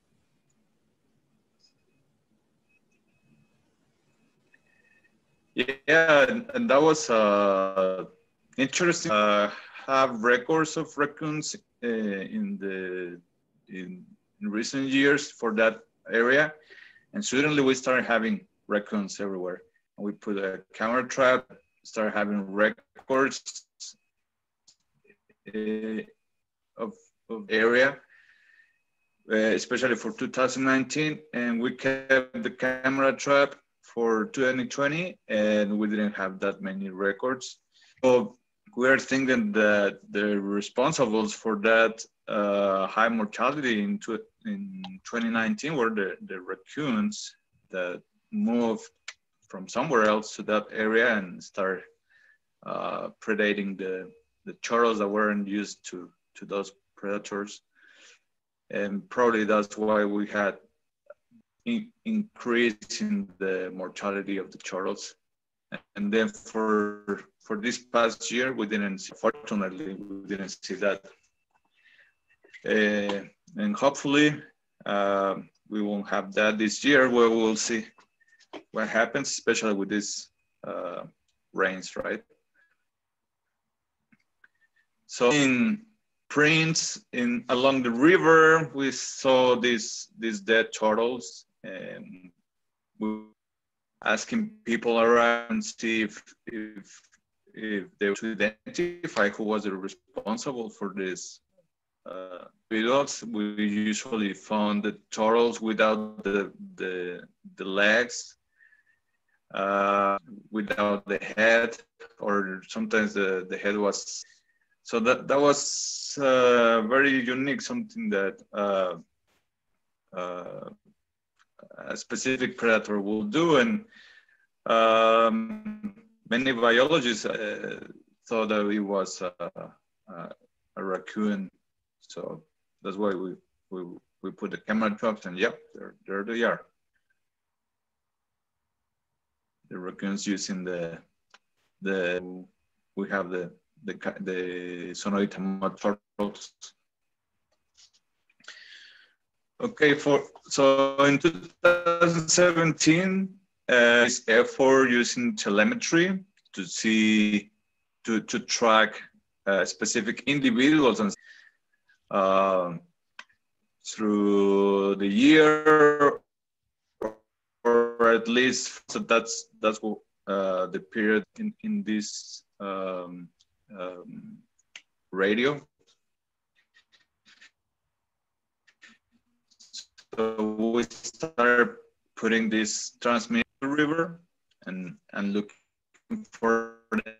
Yeah, and that was interesting. Have records of raccoons in recent years for that area, and suddenly we started having raccoons everywhere. We put a camera trap. Start having records of area, especially for 2019. And we kept the camera trap for 2020, and we didn't have that many records. So we're thinking that the responsible for that high mortality in 2019 were the raccoons that moved from somewhere else to that area and start predating the turtles that weren't used to those predators. And probably that's why we had increase in the mortality of the turtles. And then for this past year, we didn't see, fortunately, we didn't see that. And hopefully we won't have that this year, where we'll see what happens, especially with these rains, right? So in prints along the river, we saw these dead turtles, and we were asking people around to see if they were to identify who was responsible for this. Results. We usually found the turtles without the legs, without the head, or sometimes the head was. So that was very unique, something that a specific predator will do. And many biologists thought that it was a raccoon. So that's why we put the camera traps, and yep, there they are. The raccoons using we have the Sonoyta mud turtles. Okay, so in 2017, this effort using telemetry to track specific individuals and. Through the year, or at least, so that's what, the period in this radio. So we started putting this transmitter river and looking for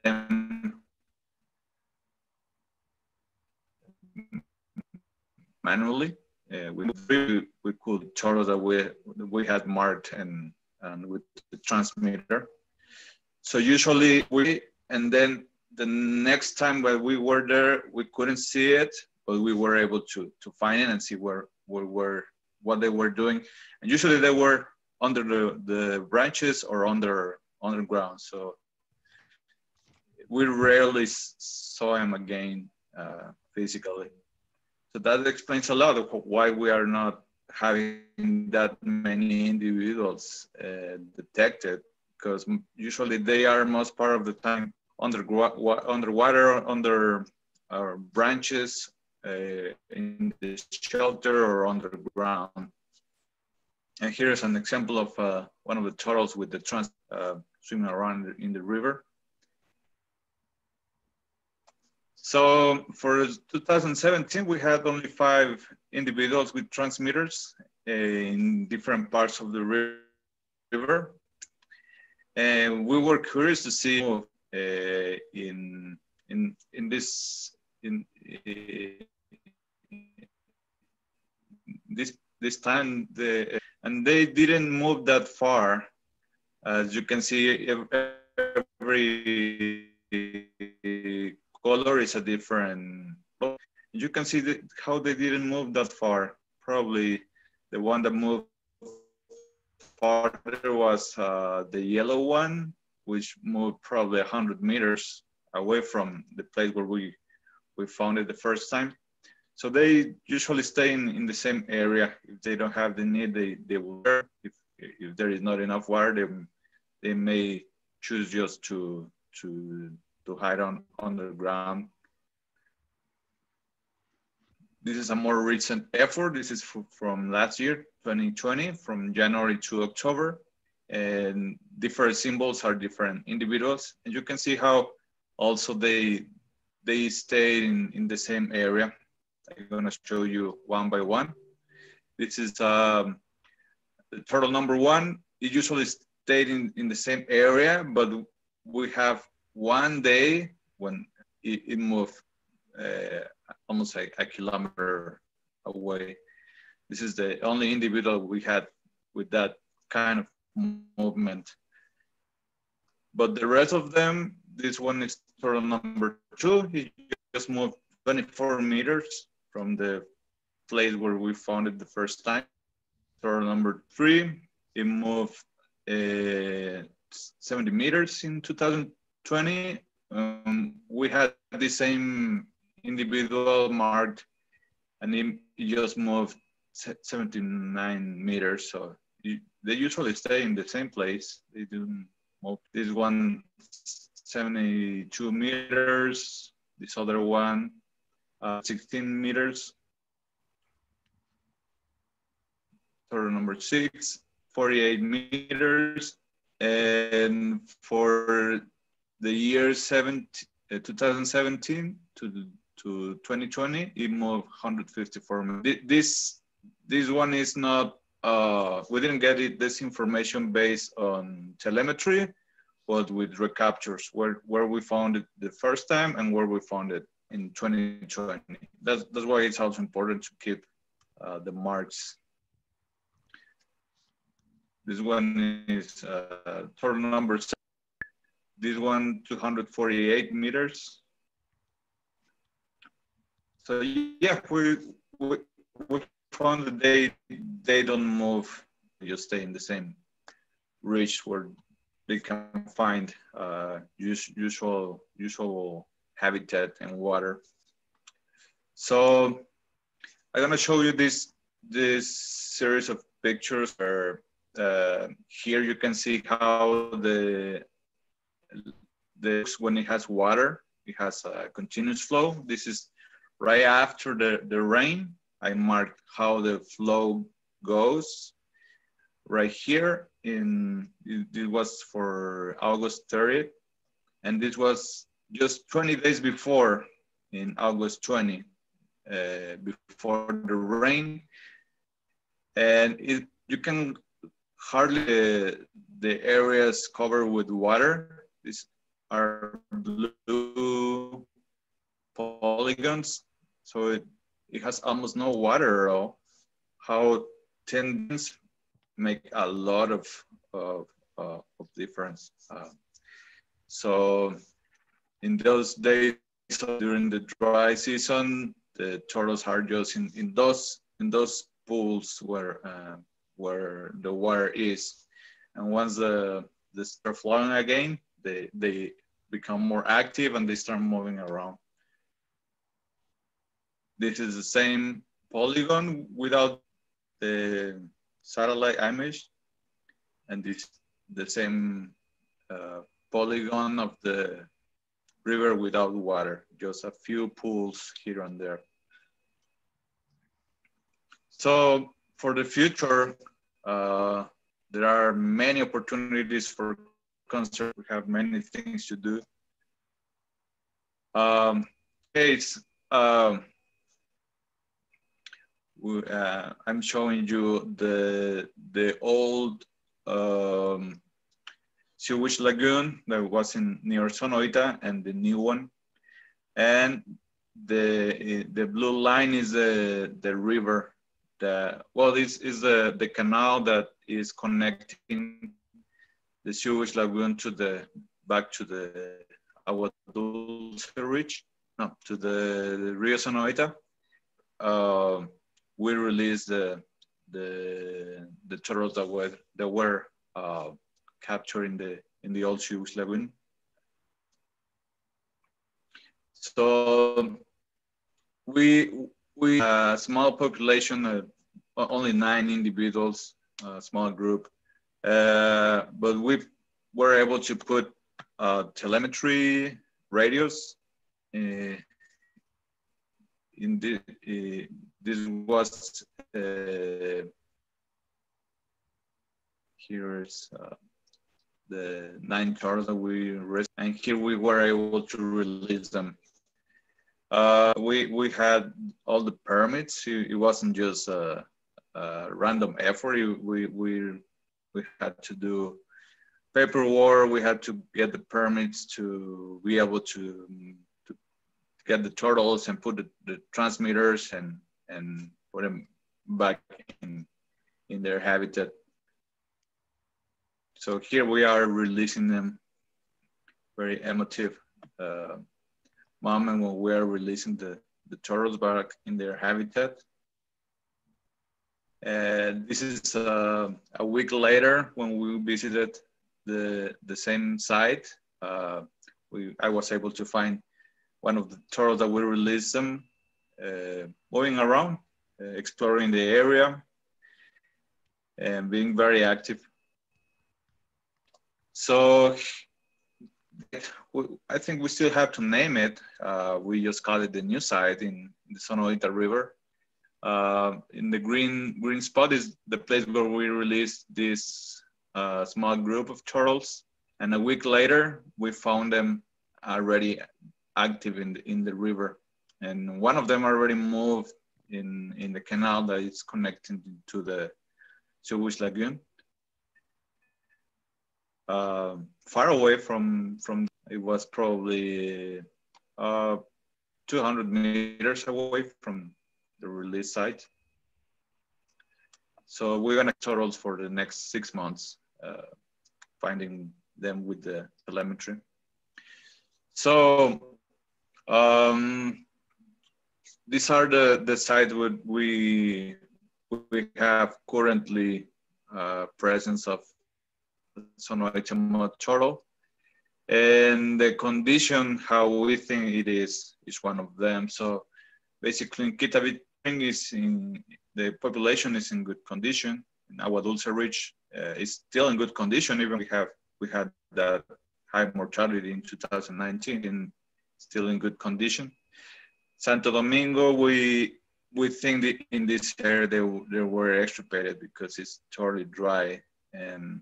them. Manually, we could turtles that we had marked and with the transmitter. So usually and then the next time when we were there, we couldn't see it, but we were able to find it and see what they were doing. And usually they were under the branches or underground. So we rarely saw him again physically. So that explains a lot of why we are not having that many individuals detected, because usually they are most part of the time underwater, under branches, in the shelter or underground. And here's an example of one of the turtles with the trunk swimming around in the river. So for 2017, we had only 5 individuals with transmitters in different parts of the river. And we were curious to see in this time, and they didn't move that far. As you can see, every color is a different. You can see that how they didn't move that far. Probably the one that moved farther was the yellow one, which moved probably 100 meters away from the place where we found it the first time. So they usually stay in the same area. If they don't have the need, they will. If there is not enough water, they may choose just to hide on the ground. This is a more recent effort. This is from last year, 2020, from January to October. And different symbols are different individuals. And you can see how also they stayed in the same area. I'm gonna show you one by one. This is turtle number 1. It usually stayed in the same area, but we have one day when it moved almost like a kilometer away. This is the only individual we had with that kind of movement. But the rest of them, this one is turtle number 2. He just moved 24 meters from the place where we found it the first time. Turtle number 3, it moved 70 meters in 2020. We had the same individual marked, and it just moved 79 meters. So they usually stay in the same place. They didn't move. This one, 72 meters. This other one, 16 meters. Turtle number 6, 48 meters. And for the year 2017 to 2020, it moved 154 meters. This one is not, we didn't get this information based on telemetry, but with recaptures, where we found it the first time and where we found it in 2020. That's why it's also important to keep the marks. This one is turtle number 7. This one, 248 meters. So yeah, we found that they don't move, they just stay in the same reach where they can find usual habitat and water. So I'm gonna show you this series of pictures where here you can see how the when it has water, it has a continuous flow. This is right after the rain. I marked how the flow goes. Right here, it was for August 30th, and this was just 20 days before, in August 20, before the rain. And you can hardly the areas covered with water. These are blue polygons, so it has almost no water at all. How 10 days make a lot of difference. So in those days during the dry season, the turtles are just in those pools where where the water is. And once they start flowing again, they become more active and they start moving around. This is the same polygon without the satellite image. And this the same polygon of the river without water, just a few pools here and there. So for the future, there are many opportunities for conservation. We have many things to do. I'm showing you the old Sewage Lagoon that was in near Sonoyta and the new one. And the blue line is the river. Well, this is the canal that is connecting the sewage lagoon to the back to the Dulce Reach, no, to the Rio Sonoyta. We released the turtles that were captured in the old sewage lagoon. So we small population, only 9 individuals, small group, but we were able to put telemetry radios. This was here's the 9 turtles that we rescued, and here we were able to release them. We had all the permits. It wasn't just a random effort. We had to do paperwork. We had to get the permits to be able to get the turtles and put the transmitters and put them back in their habitat. So here we are releasing them. Very emotive moment when we are releasing the turtles back in their habitat. And this is a week later when we visited the same site. I was able to find one of the turtles that we released them, moving around, exploring the area, and being very active. So I think we still have to name it. We just call it the new site in the Sonoyta River. In the green spot is the place where we released this small group of turtles. And a week later, we found them already active in the river. And one of them already moved in the canal that is connecting to the sewage lagoon. Far away from it was probably 200 meters away from the release site. So we're gonna turtles for the next 6 months, finding them with the telemetry. So these are the sites where we have currently presence of Sonoyta mud turtle, and the condition how we think it is one of them. So basically in Quitobaquito Springs the population is in good condition, and Agua Dulce Reach is still in good condition, even we had that high mortality in 2019 and still in good condition. Santo Domingo, we think that in this area they were extirpated because it's totally dry, and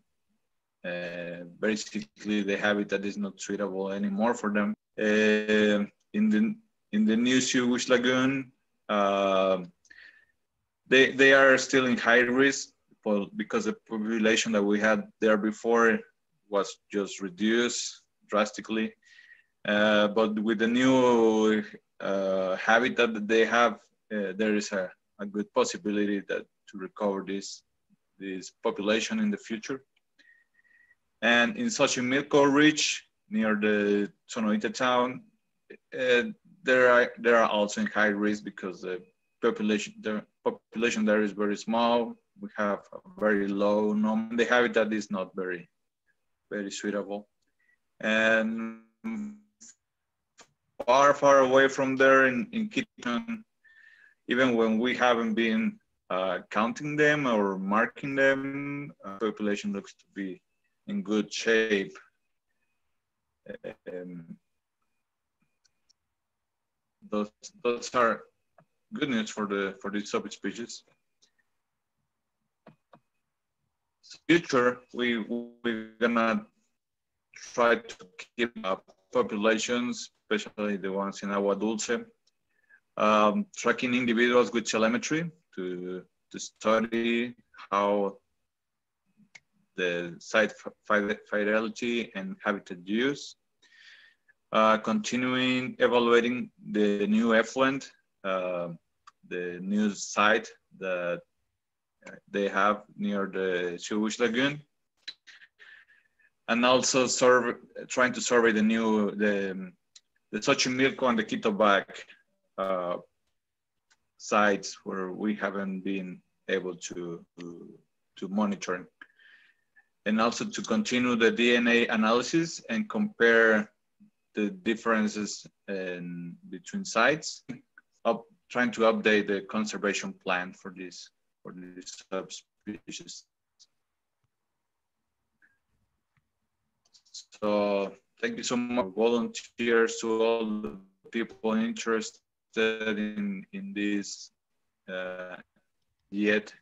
basically the habitat is not suitable anymore for them. In the new sewage lagoon, they are still in high risk because the population that we had there before was just reduced drastically. But with the new habitat that they have, there is a good possibility to recover this population in the future. And in Xochimilco Reach, near the Sonoyta town, they are also in high risk because the population there is very small. we have a very low number. The habitat is not very, very suitable. And far, far away from there in Kiton, even when we haven't been counting them or marking them, population looks to be in good shape. Those are good news for these subspecies. Future, we're gonna try to keep up populations, especially the ones in Agua Dulce, tracking individuals with telemetry to study how the site fidelity and habitat use. Continuing evaluating the new effluent, the new site that they have near the Chihuish Lagoon, and also trying to survey the new the Xochimilco and the Quitobac sites where we haven't been able to monitor, and also to continue the DNA analysis and compare the differences between sites. Trying to update the conservation plan for this. For these subspecies. So thank you so much, volunteers, to all the people interested in this yet.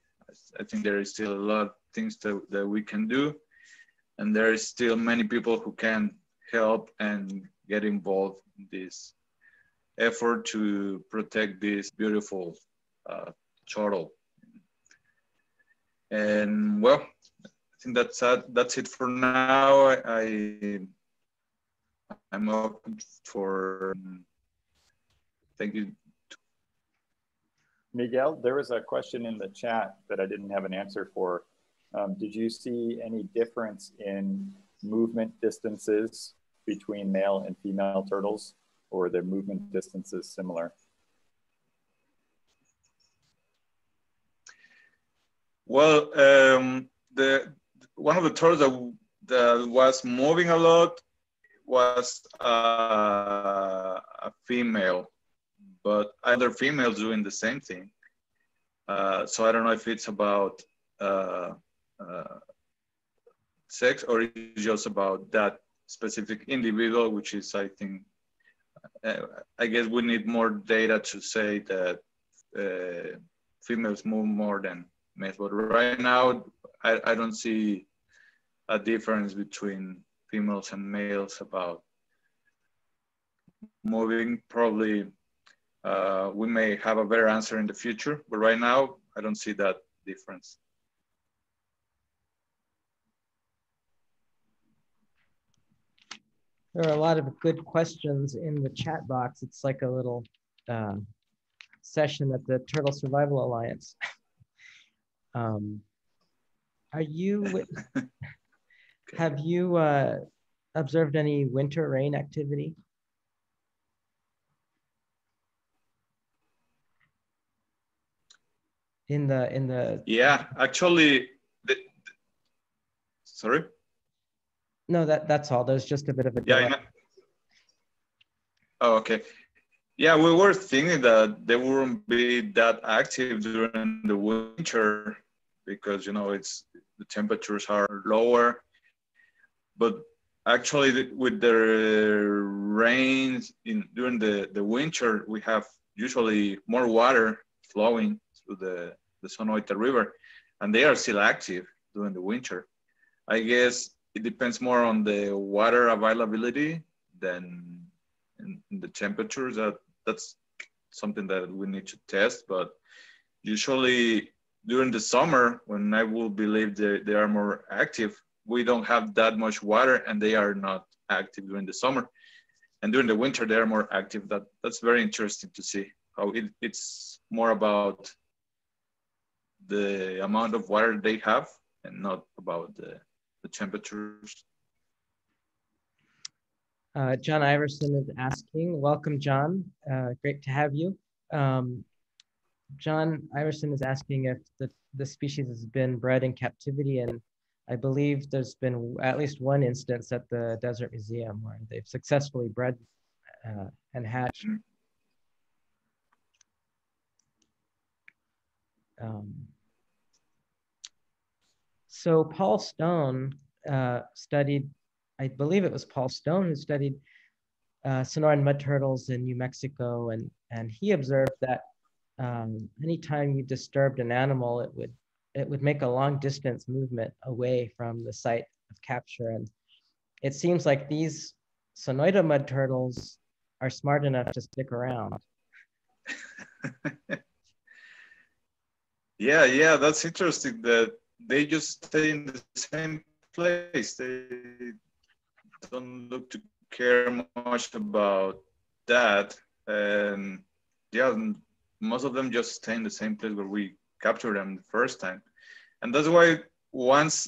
I think there is still a lot of things that we can do, and there is still many people who can help and get involved in this effort to protect this beautiful turtle. And well, I think that's it for now. I'm open for, thank you. Miguel, there was a question in the chat that I didn't have an answer for. Did you see any difference in movement distances between male and female turtles, or are their movement distances similar? Well, one of the turtles that was moving a lot was a female, but other females doing the same thing. So I don't know if it's about sex or it's just about that specific individual, which is, I think, I guess we need more data to say that females move more than males, but right now I don't see a difference between females and males about moving. Probably we may have a better answer in the future, but right now I don't see that difference. There are a lot of good questions in the chat box. It's like a little session at the Turtle Survival Alliance. Have you observed any winter rain activity? Yeah, actually, sorry? No, that's all. There's just a bit of a delay. Oh, okay. Yeah, we were thinking that they wouldn't be that active during the winter because, you know, the temperatures are lower. But actually, with the rains during the winter, we have usually more water flowing through the Sonoyta River, and they are still active during the winter. I guess it depends more on the water availability than in the temperatures. That's something that we need to test, but usually during the summer, when I will believe they are more active, we don't have that much water and they are not active during the summer. And during the winter, they are more active. That's very interesting to see how it's more about the amount of water they have and not about the temperatures. John Iverson is asking, welcome, John. Great to have you. John Iverson is asking if the species has been bred in captivity, and I believe there's been at least one instance at the Desert Museum where they've successfully bred and hatched. So Paul Stone studied, I believe it was Paul Stone who studied Sonoran mud turtles in New Mexico, and he observed that anytime you disturbed an animal, it would make a long distance movement away from the site of capture. And it seems like these Sonoyta mud turtles are smart enough to stick around. Yeah, that's interesting that they just stay in the same place. They don't look to care much about that. And yeah, most of them just stay in the same place where we captured them the first time. And that's why once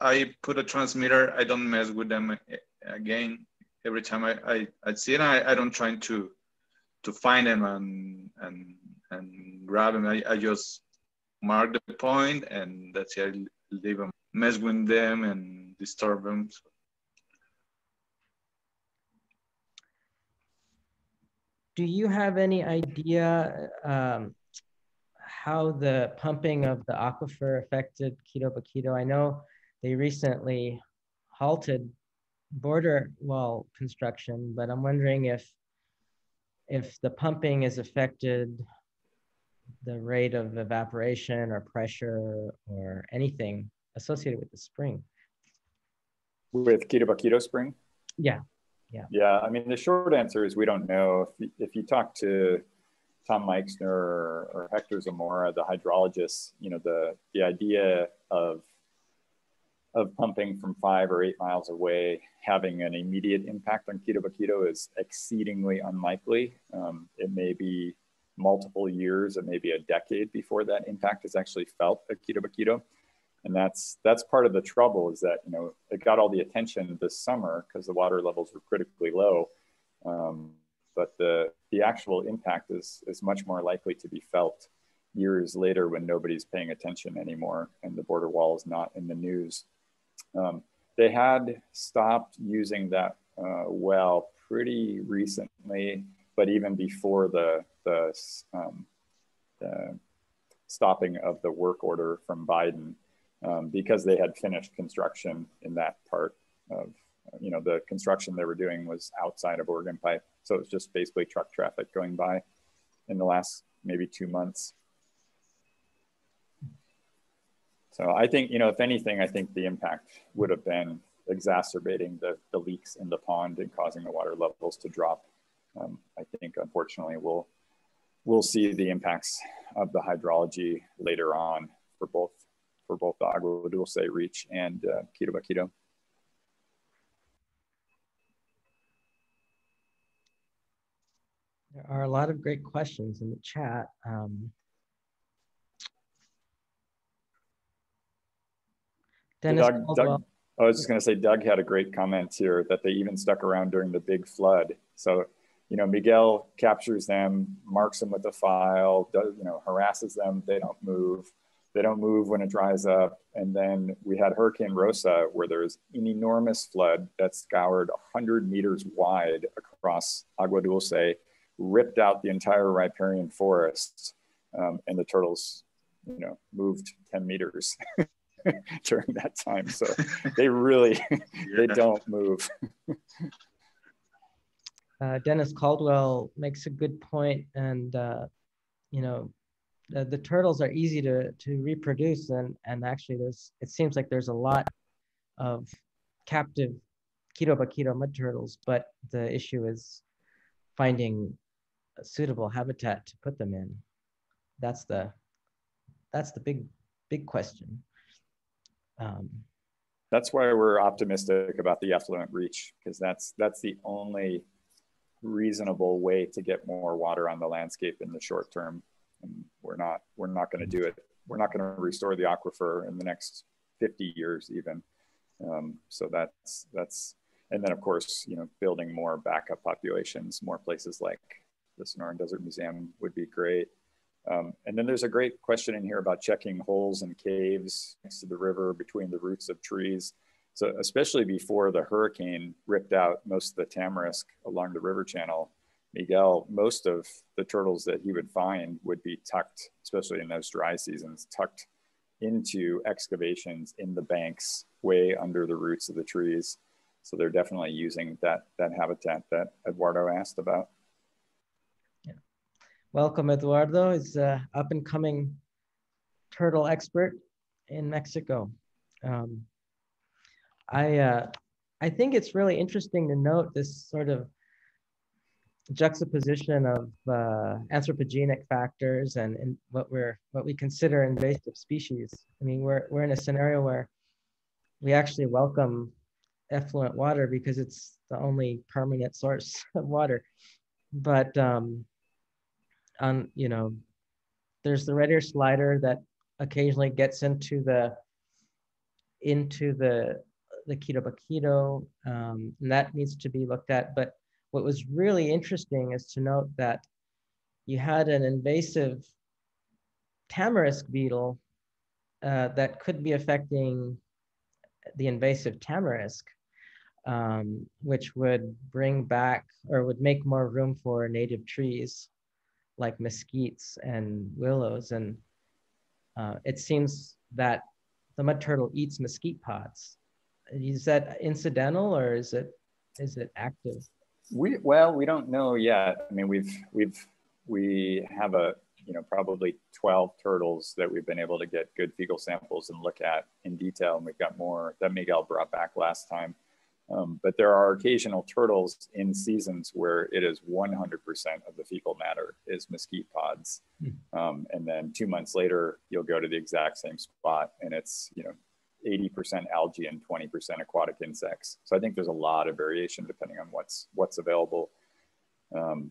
I put a transmitter, I don't mess with them again. Every time I see it, I don't try to find them and grab them. I just mark the point, and that's it. I leave them, mess with them and disturb them. So. Do you have any idea how the pumping of the aquifer affected Quitobaquito? I know they recently halted border wall construction, but I'm wondering if the pumping has affected the rate of evaporation or pressure or anything associated with the spring. With Quitobaquito Spring? Yeah, I mean, the short answer is we don't know. If you talk to Tom Meixner or Hector Zamora, the hydrologists, you know, the idea of pumping from 5 or 8 miles away having an immediate impact on Quitobaquito is exceedingly unlikely. It may be multiple years, it may be a decade before that impact is actually felt at Quitobaquito. And that's part of the trouble, is that, you know, it got all the attention this summer because the water levels were critically low. But the actual impact is much more likely to be felt years later when nobody's paying attention anymore and the border wall is not in the news. They had stopped using that well pretty recently, but even before the stopping of the work order from Biden, because they had finished construction in that part of, you know, the construction they were doing was outside of Oregon Pipe. So it was just basically truck traffic going by in the last maybe 2 months. So I think, you know, if anything, I think the impact would have been exacerbating the leaks in the pond and causing the water levels to drop. I think, unfortunately, we'll see the impacts of the hydrology later on for both the Agua Dulce Reach and Quitobaquito. There are a lot of great questions in the chat. Dennis Caldwell. I was just going to say, Doug had a great comment here that they even stuck around during the big flood. So, you know, Miguel captures them, marks them with a file, does, you know, harasses them. They don't move. They don't move when it dries up. And then we had Hurricane Rosa, where there's an enormous flood that scoured 100 meters wide across Agua Dulce, ripped out the entire riparian forest, and the turtles, you know, moved 10 meters during that time. So they really, they don't move. Dennis Caldwell makes a good point, and, you know, the turtles are easy to reproduce, and actually it seems like there's a lot of captive Quitobaquito mud turtles, but the issue is finding a suitable habitat to put them in. That's the big question. That's why we're optimistic about the effluent reach, because that's the only reasonable way to get more water on the landscape in the short term. And we're not going to do it. We're not going to restore the aquifer in the next 50 years even. So that's, and then of course, you know, building more backup populations, more places like the Sonoran Desert Museum would be great. And then there's a great question in here about checking holes and caves next to the river between the roots of trees. So especially before the hurricane ripped out most of the tamarisk along the river channel, Miguel, most of the turtles that he would find would be tucked, especially in those dry seasons, tucked into excavations in the banks way under the roots of the trees. So they're definitely using that habitat that Eduardo asked about. Yeah. Welcome, Eduardo. He's an up and coming turtle expert in Mexico. I think it's really interesting to note this sort of juxtaposition of anthropogenic factors and what we consider invasive species. I mean, we're in a scenario where we actually welcome effluent water because it's the only permanent source of water. But you know, there's the red-eared slider that occasionally gets into the Quitobaquito, and that needs to be looked at. But what was really interesting is to note that you had an invasive tamarisk beetle that could be affecting the invasive tamarisk, which would bring back or would make more room for native trees like mesquites and willows. And it seems that the mud turtle eats mesquite pods. Is that incidental or is it active? Well, we don't know yet. I mean, we have a, you know, probably 12 turtles that we've been able to get good fecal samples and look at in detail, and we've got more that Miguel brought back last time. But there are occasional turtles in seasons where it is 100% of the fecal matter is mesquite pods, and then 2 months later you'll go to the exact same spot and it's, you know, 80% algae and 20% aquatic insects. So I think there's a lot of variation depending on what's available. And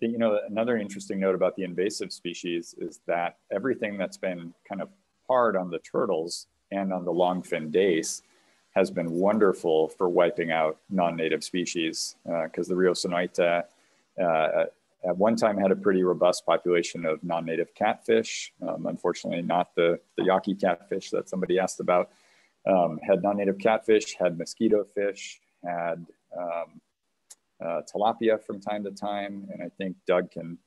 you know, another interesting note about the invasive species is that everything that's been kind of hard on the turtles and on the longfin dace has been wonderful for wiping out non-native species, because the Rio Sonoyta at one time had a pretty robust population of non-native catfish. Unfortunately, not the Yaqui catfish that somebody asked about. Had non-native catfish, had mosquito fish, had tilapia from time to time. And I think Doug can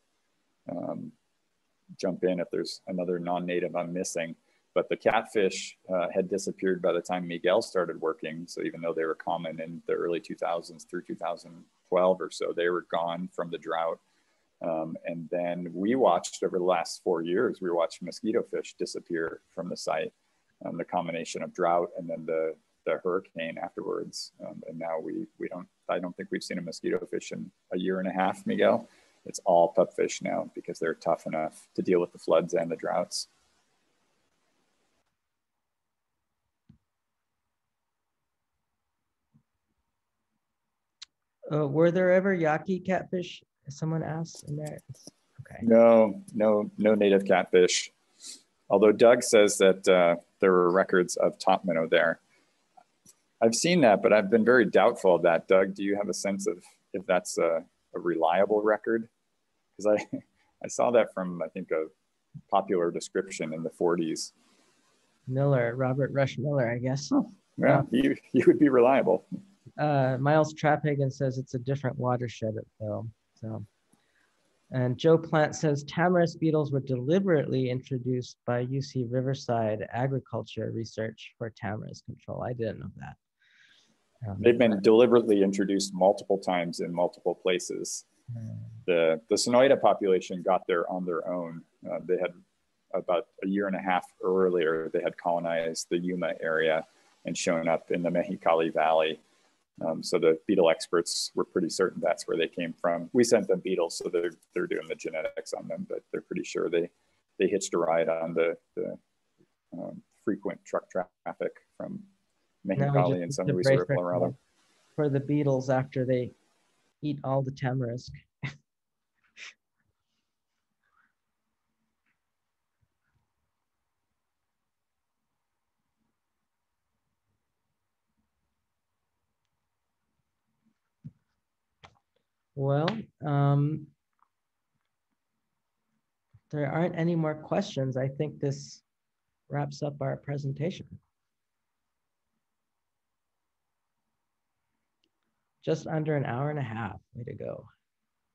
jump in if there's another non-native I'm missing. But the catfish had disappeared by the time Miguel started working. So even though they were common in the early 2000s through 2012 or so, they were gone from the drought. And then we watched over the last 4 years, we watched mosquito fish disappear from the site, the combination of drought and then the hurricane afterwards. And now I don't think we've seen a mosquito fish in a year and a half, Miguel. It's all pupfish now because they're tough enough to deal with the floods and the droughts. Were there ever Yaqui catfish? Someone asked in there. Okay. No native catfish. Although Doug says that there were records of top minnow there. I've seen that, but I've been very doubtful of that. Doug, do you have a sense of if that's a reliable record? Because I saw that from, I think, a popular description in the 40s. Miller, Robert Rush Miller, I guess. Oh, well, yeah, you would be reliable. Miles Traphagen says it's a different watershed, though. So, and Joe Plant says tamarisk beetles were deliberately introduced by UC Riverside agriculture research for tamarisk control. I didn't know that. They've been deliberately introduced multiple times in multiple places. The Sonoyta population got there on their own. They had about a year and a half earlier, they had colonized the Yuma area and shown up in the Mexicali Valley. So the beetle experts were pretty certain that's where they came from. We sent them beetles, so they're doing the genetics on them, but they're pretty sure they hitched a ride on the frequent truck traffic from Mexicali and San Luis River, Colorado. For the beetles after they eat all the tamarisk. Well, there aren't any more questions, I think this wraps up our presentation. Just under an hour and a half, way to go.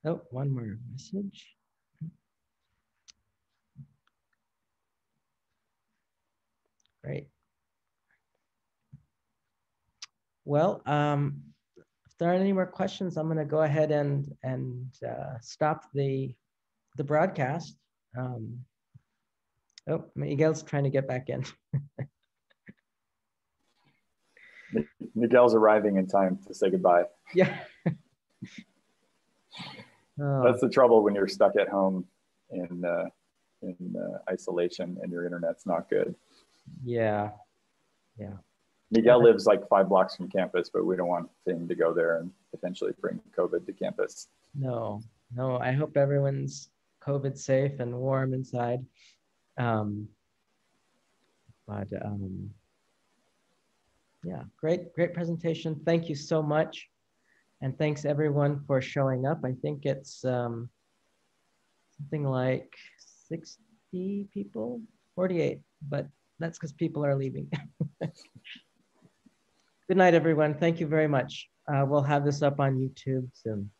Oh, one more message. Great. Well, if there aren't any more questions, I'm gonna go ahead and stop the broadcast. Oh, Miguel's trying to get back in. Miguel's arriving in time to say goodbye. Yeah. Oh. That's the trouble when you're stuck at home in isolation and your internet's not good. Yeah, yeah. Miguel lives like 5 blocks from campus, but we don't want him to go there and potentially bring COVID to campus. No, no, I hope everyone's COVID safe and warm inside. Yeah, great presentation. Thank you so much. And thanks everyone for showing up. I think it's something like 60 people, 48, but that's because people are leaving. Good night, everyone. Thank you very much. We'll have this up on YouTube soon.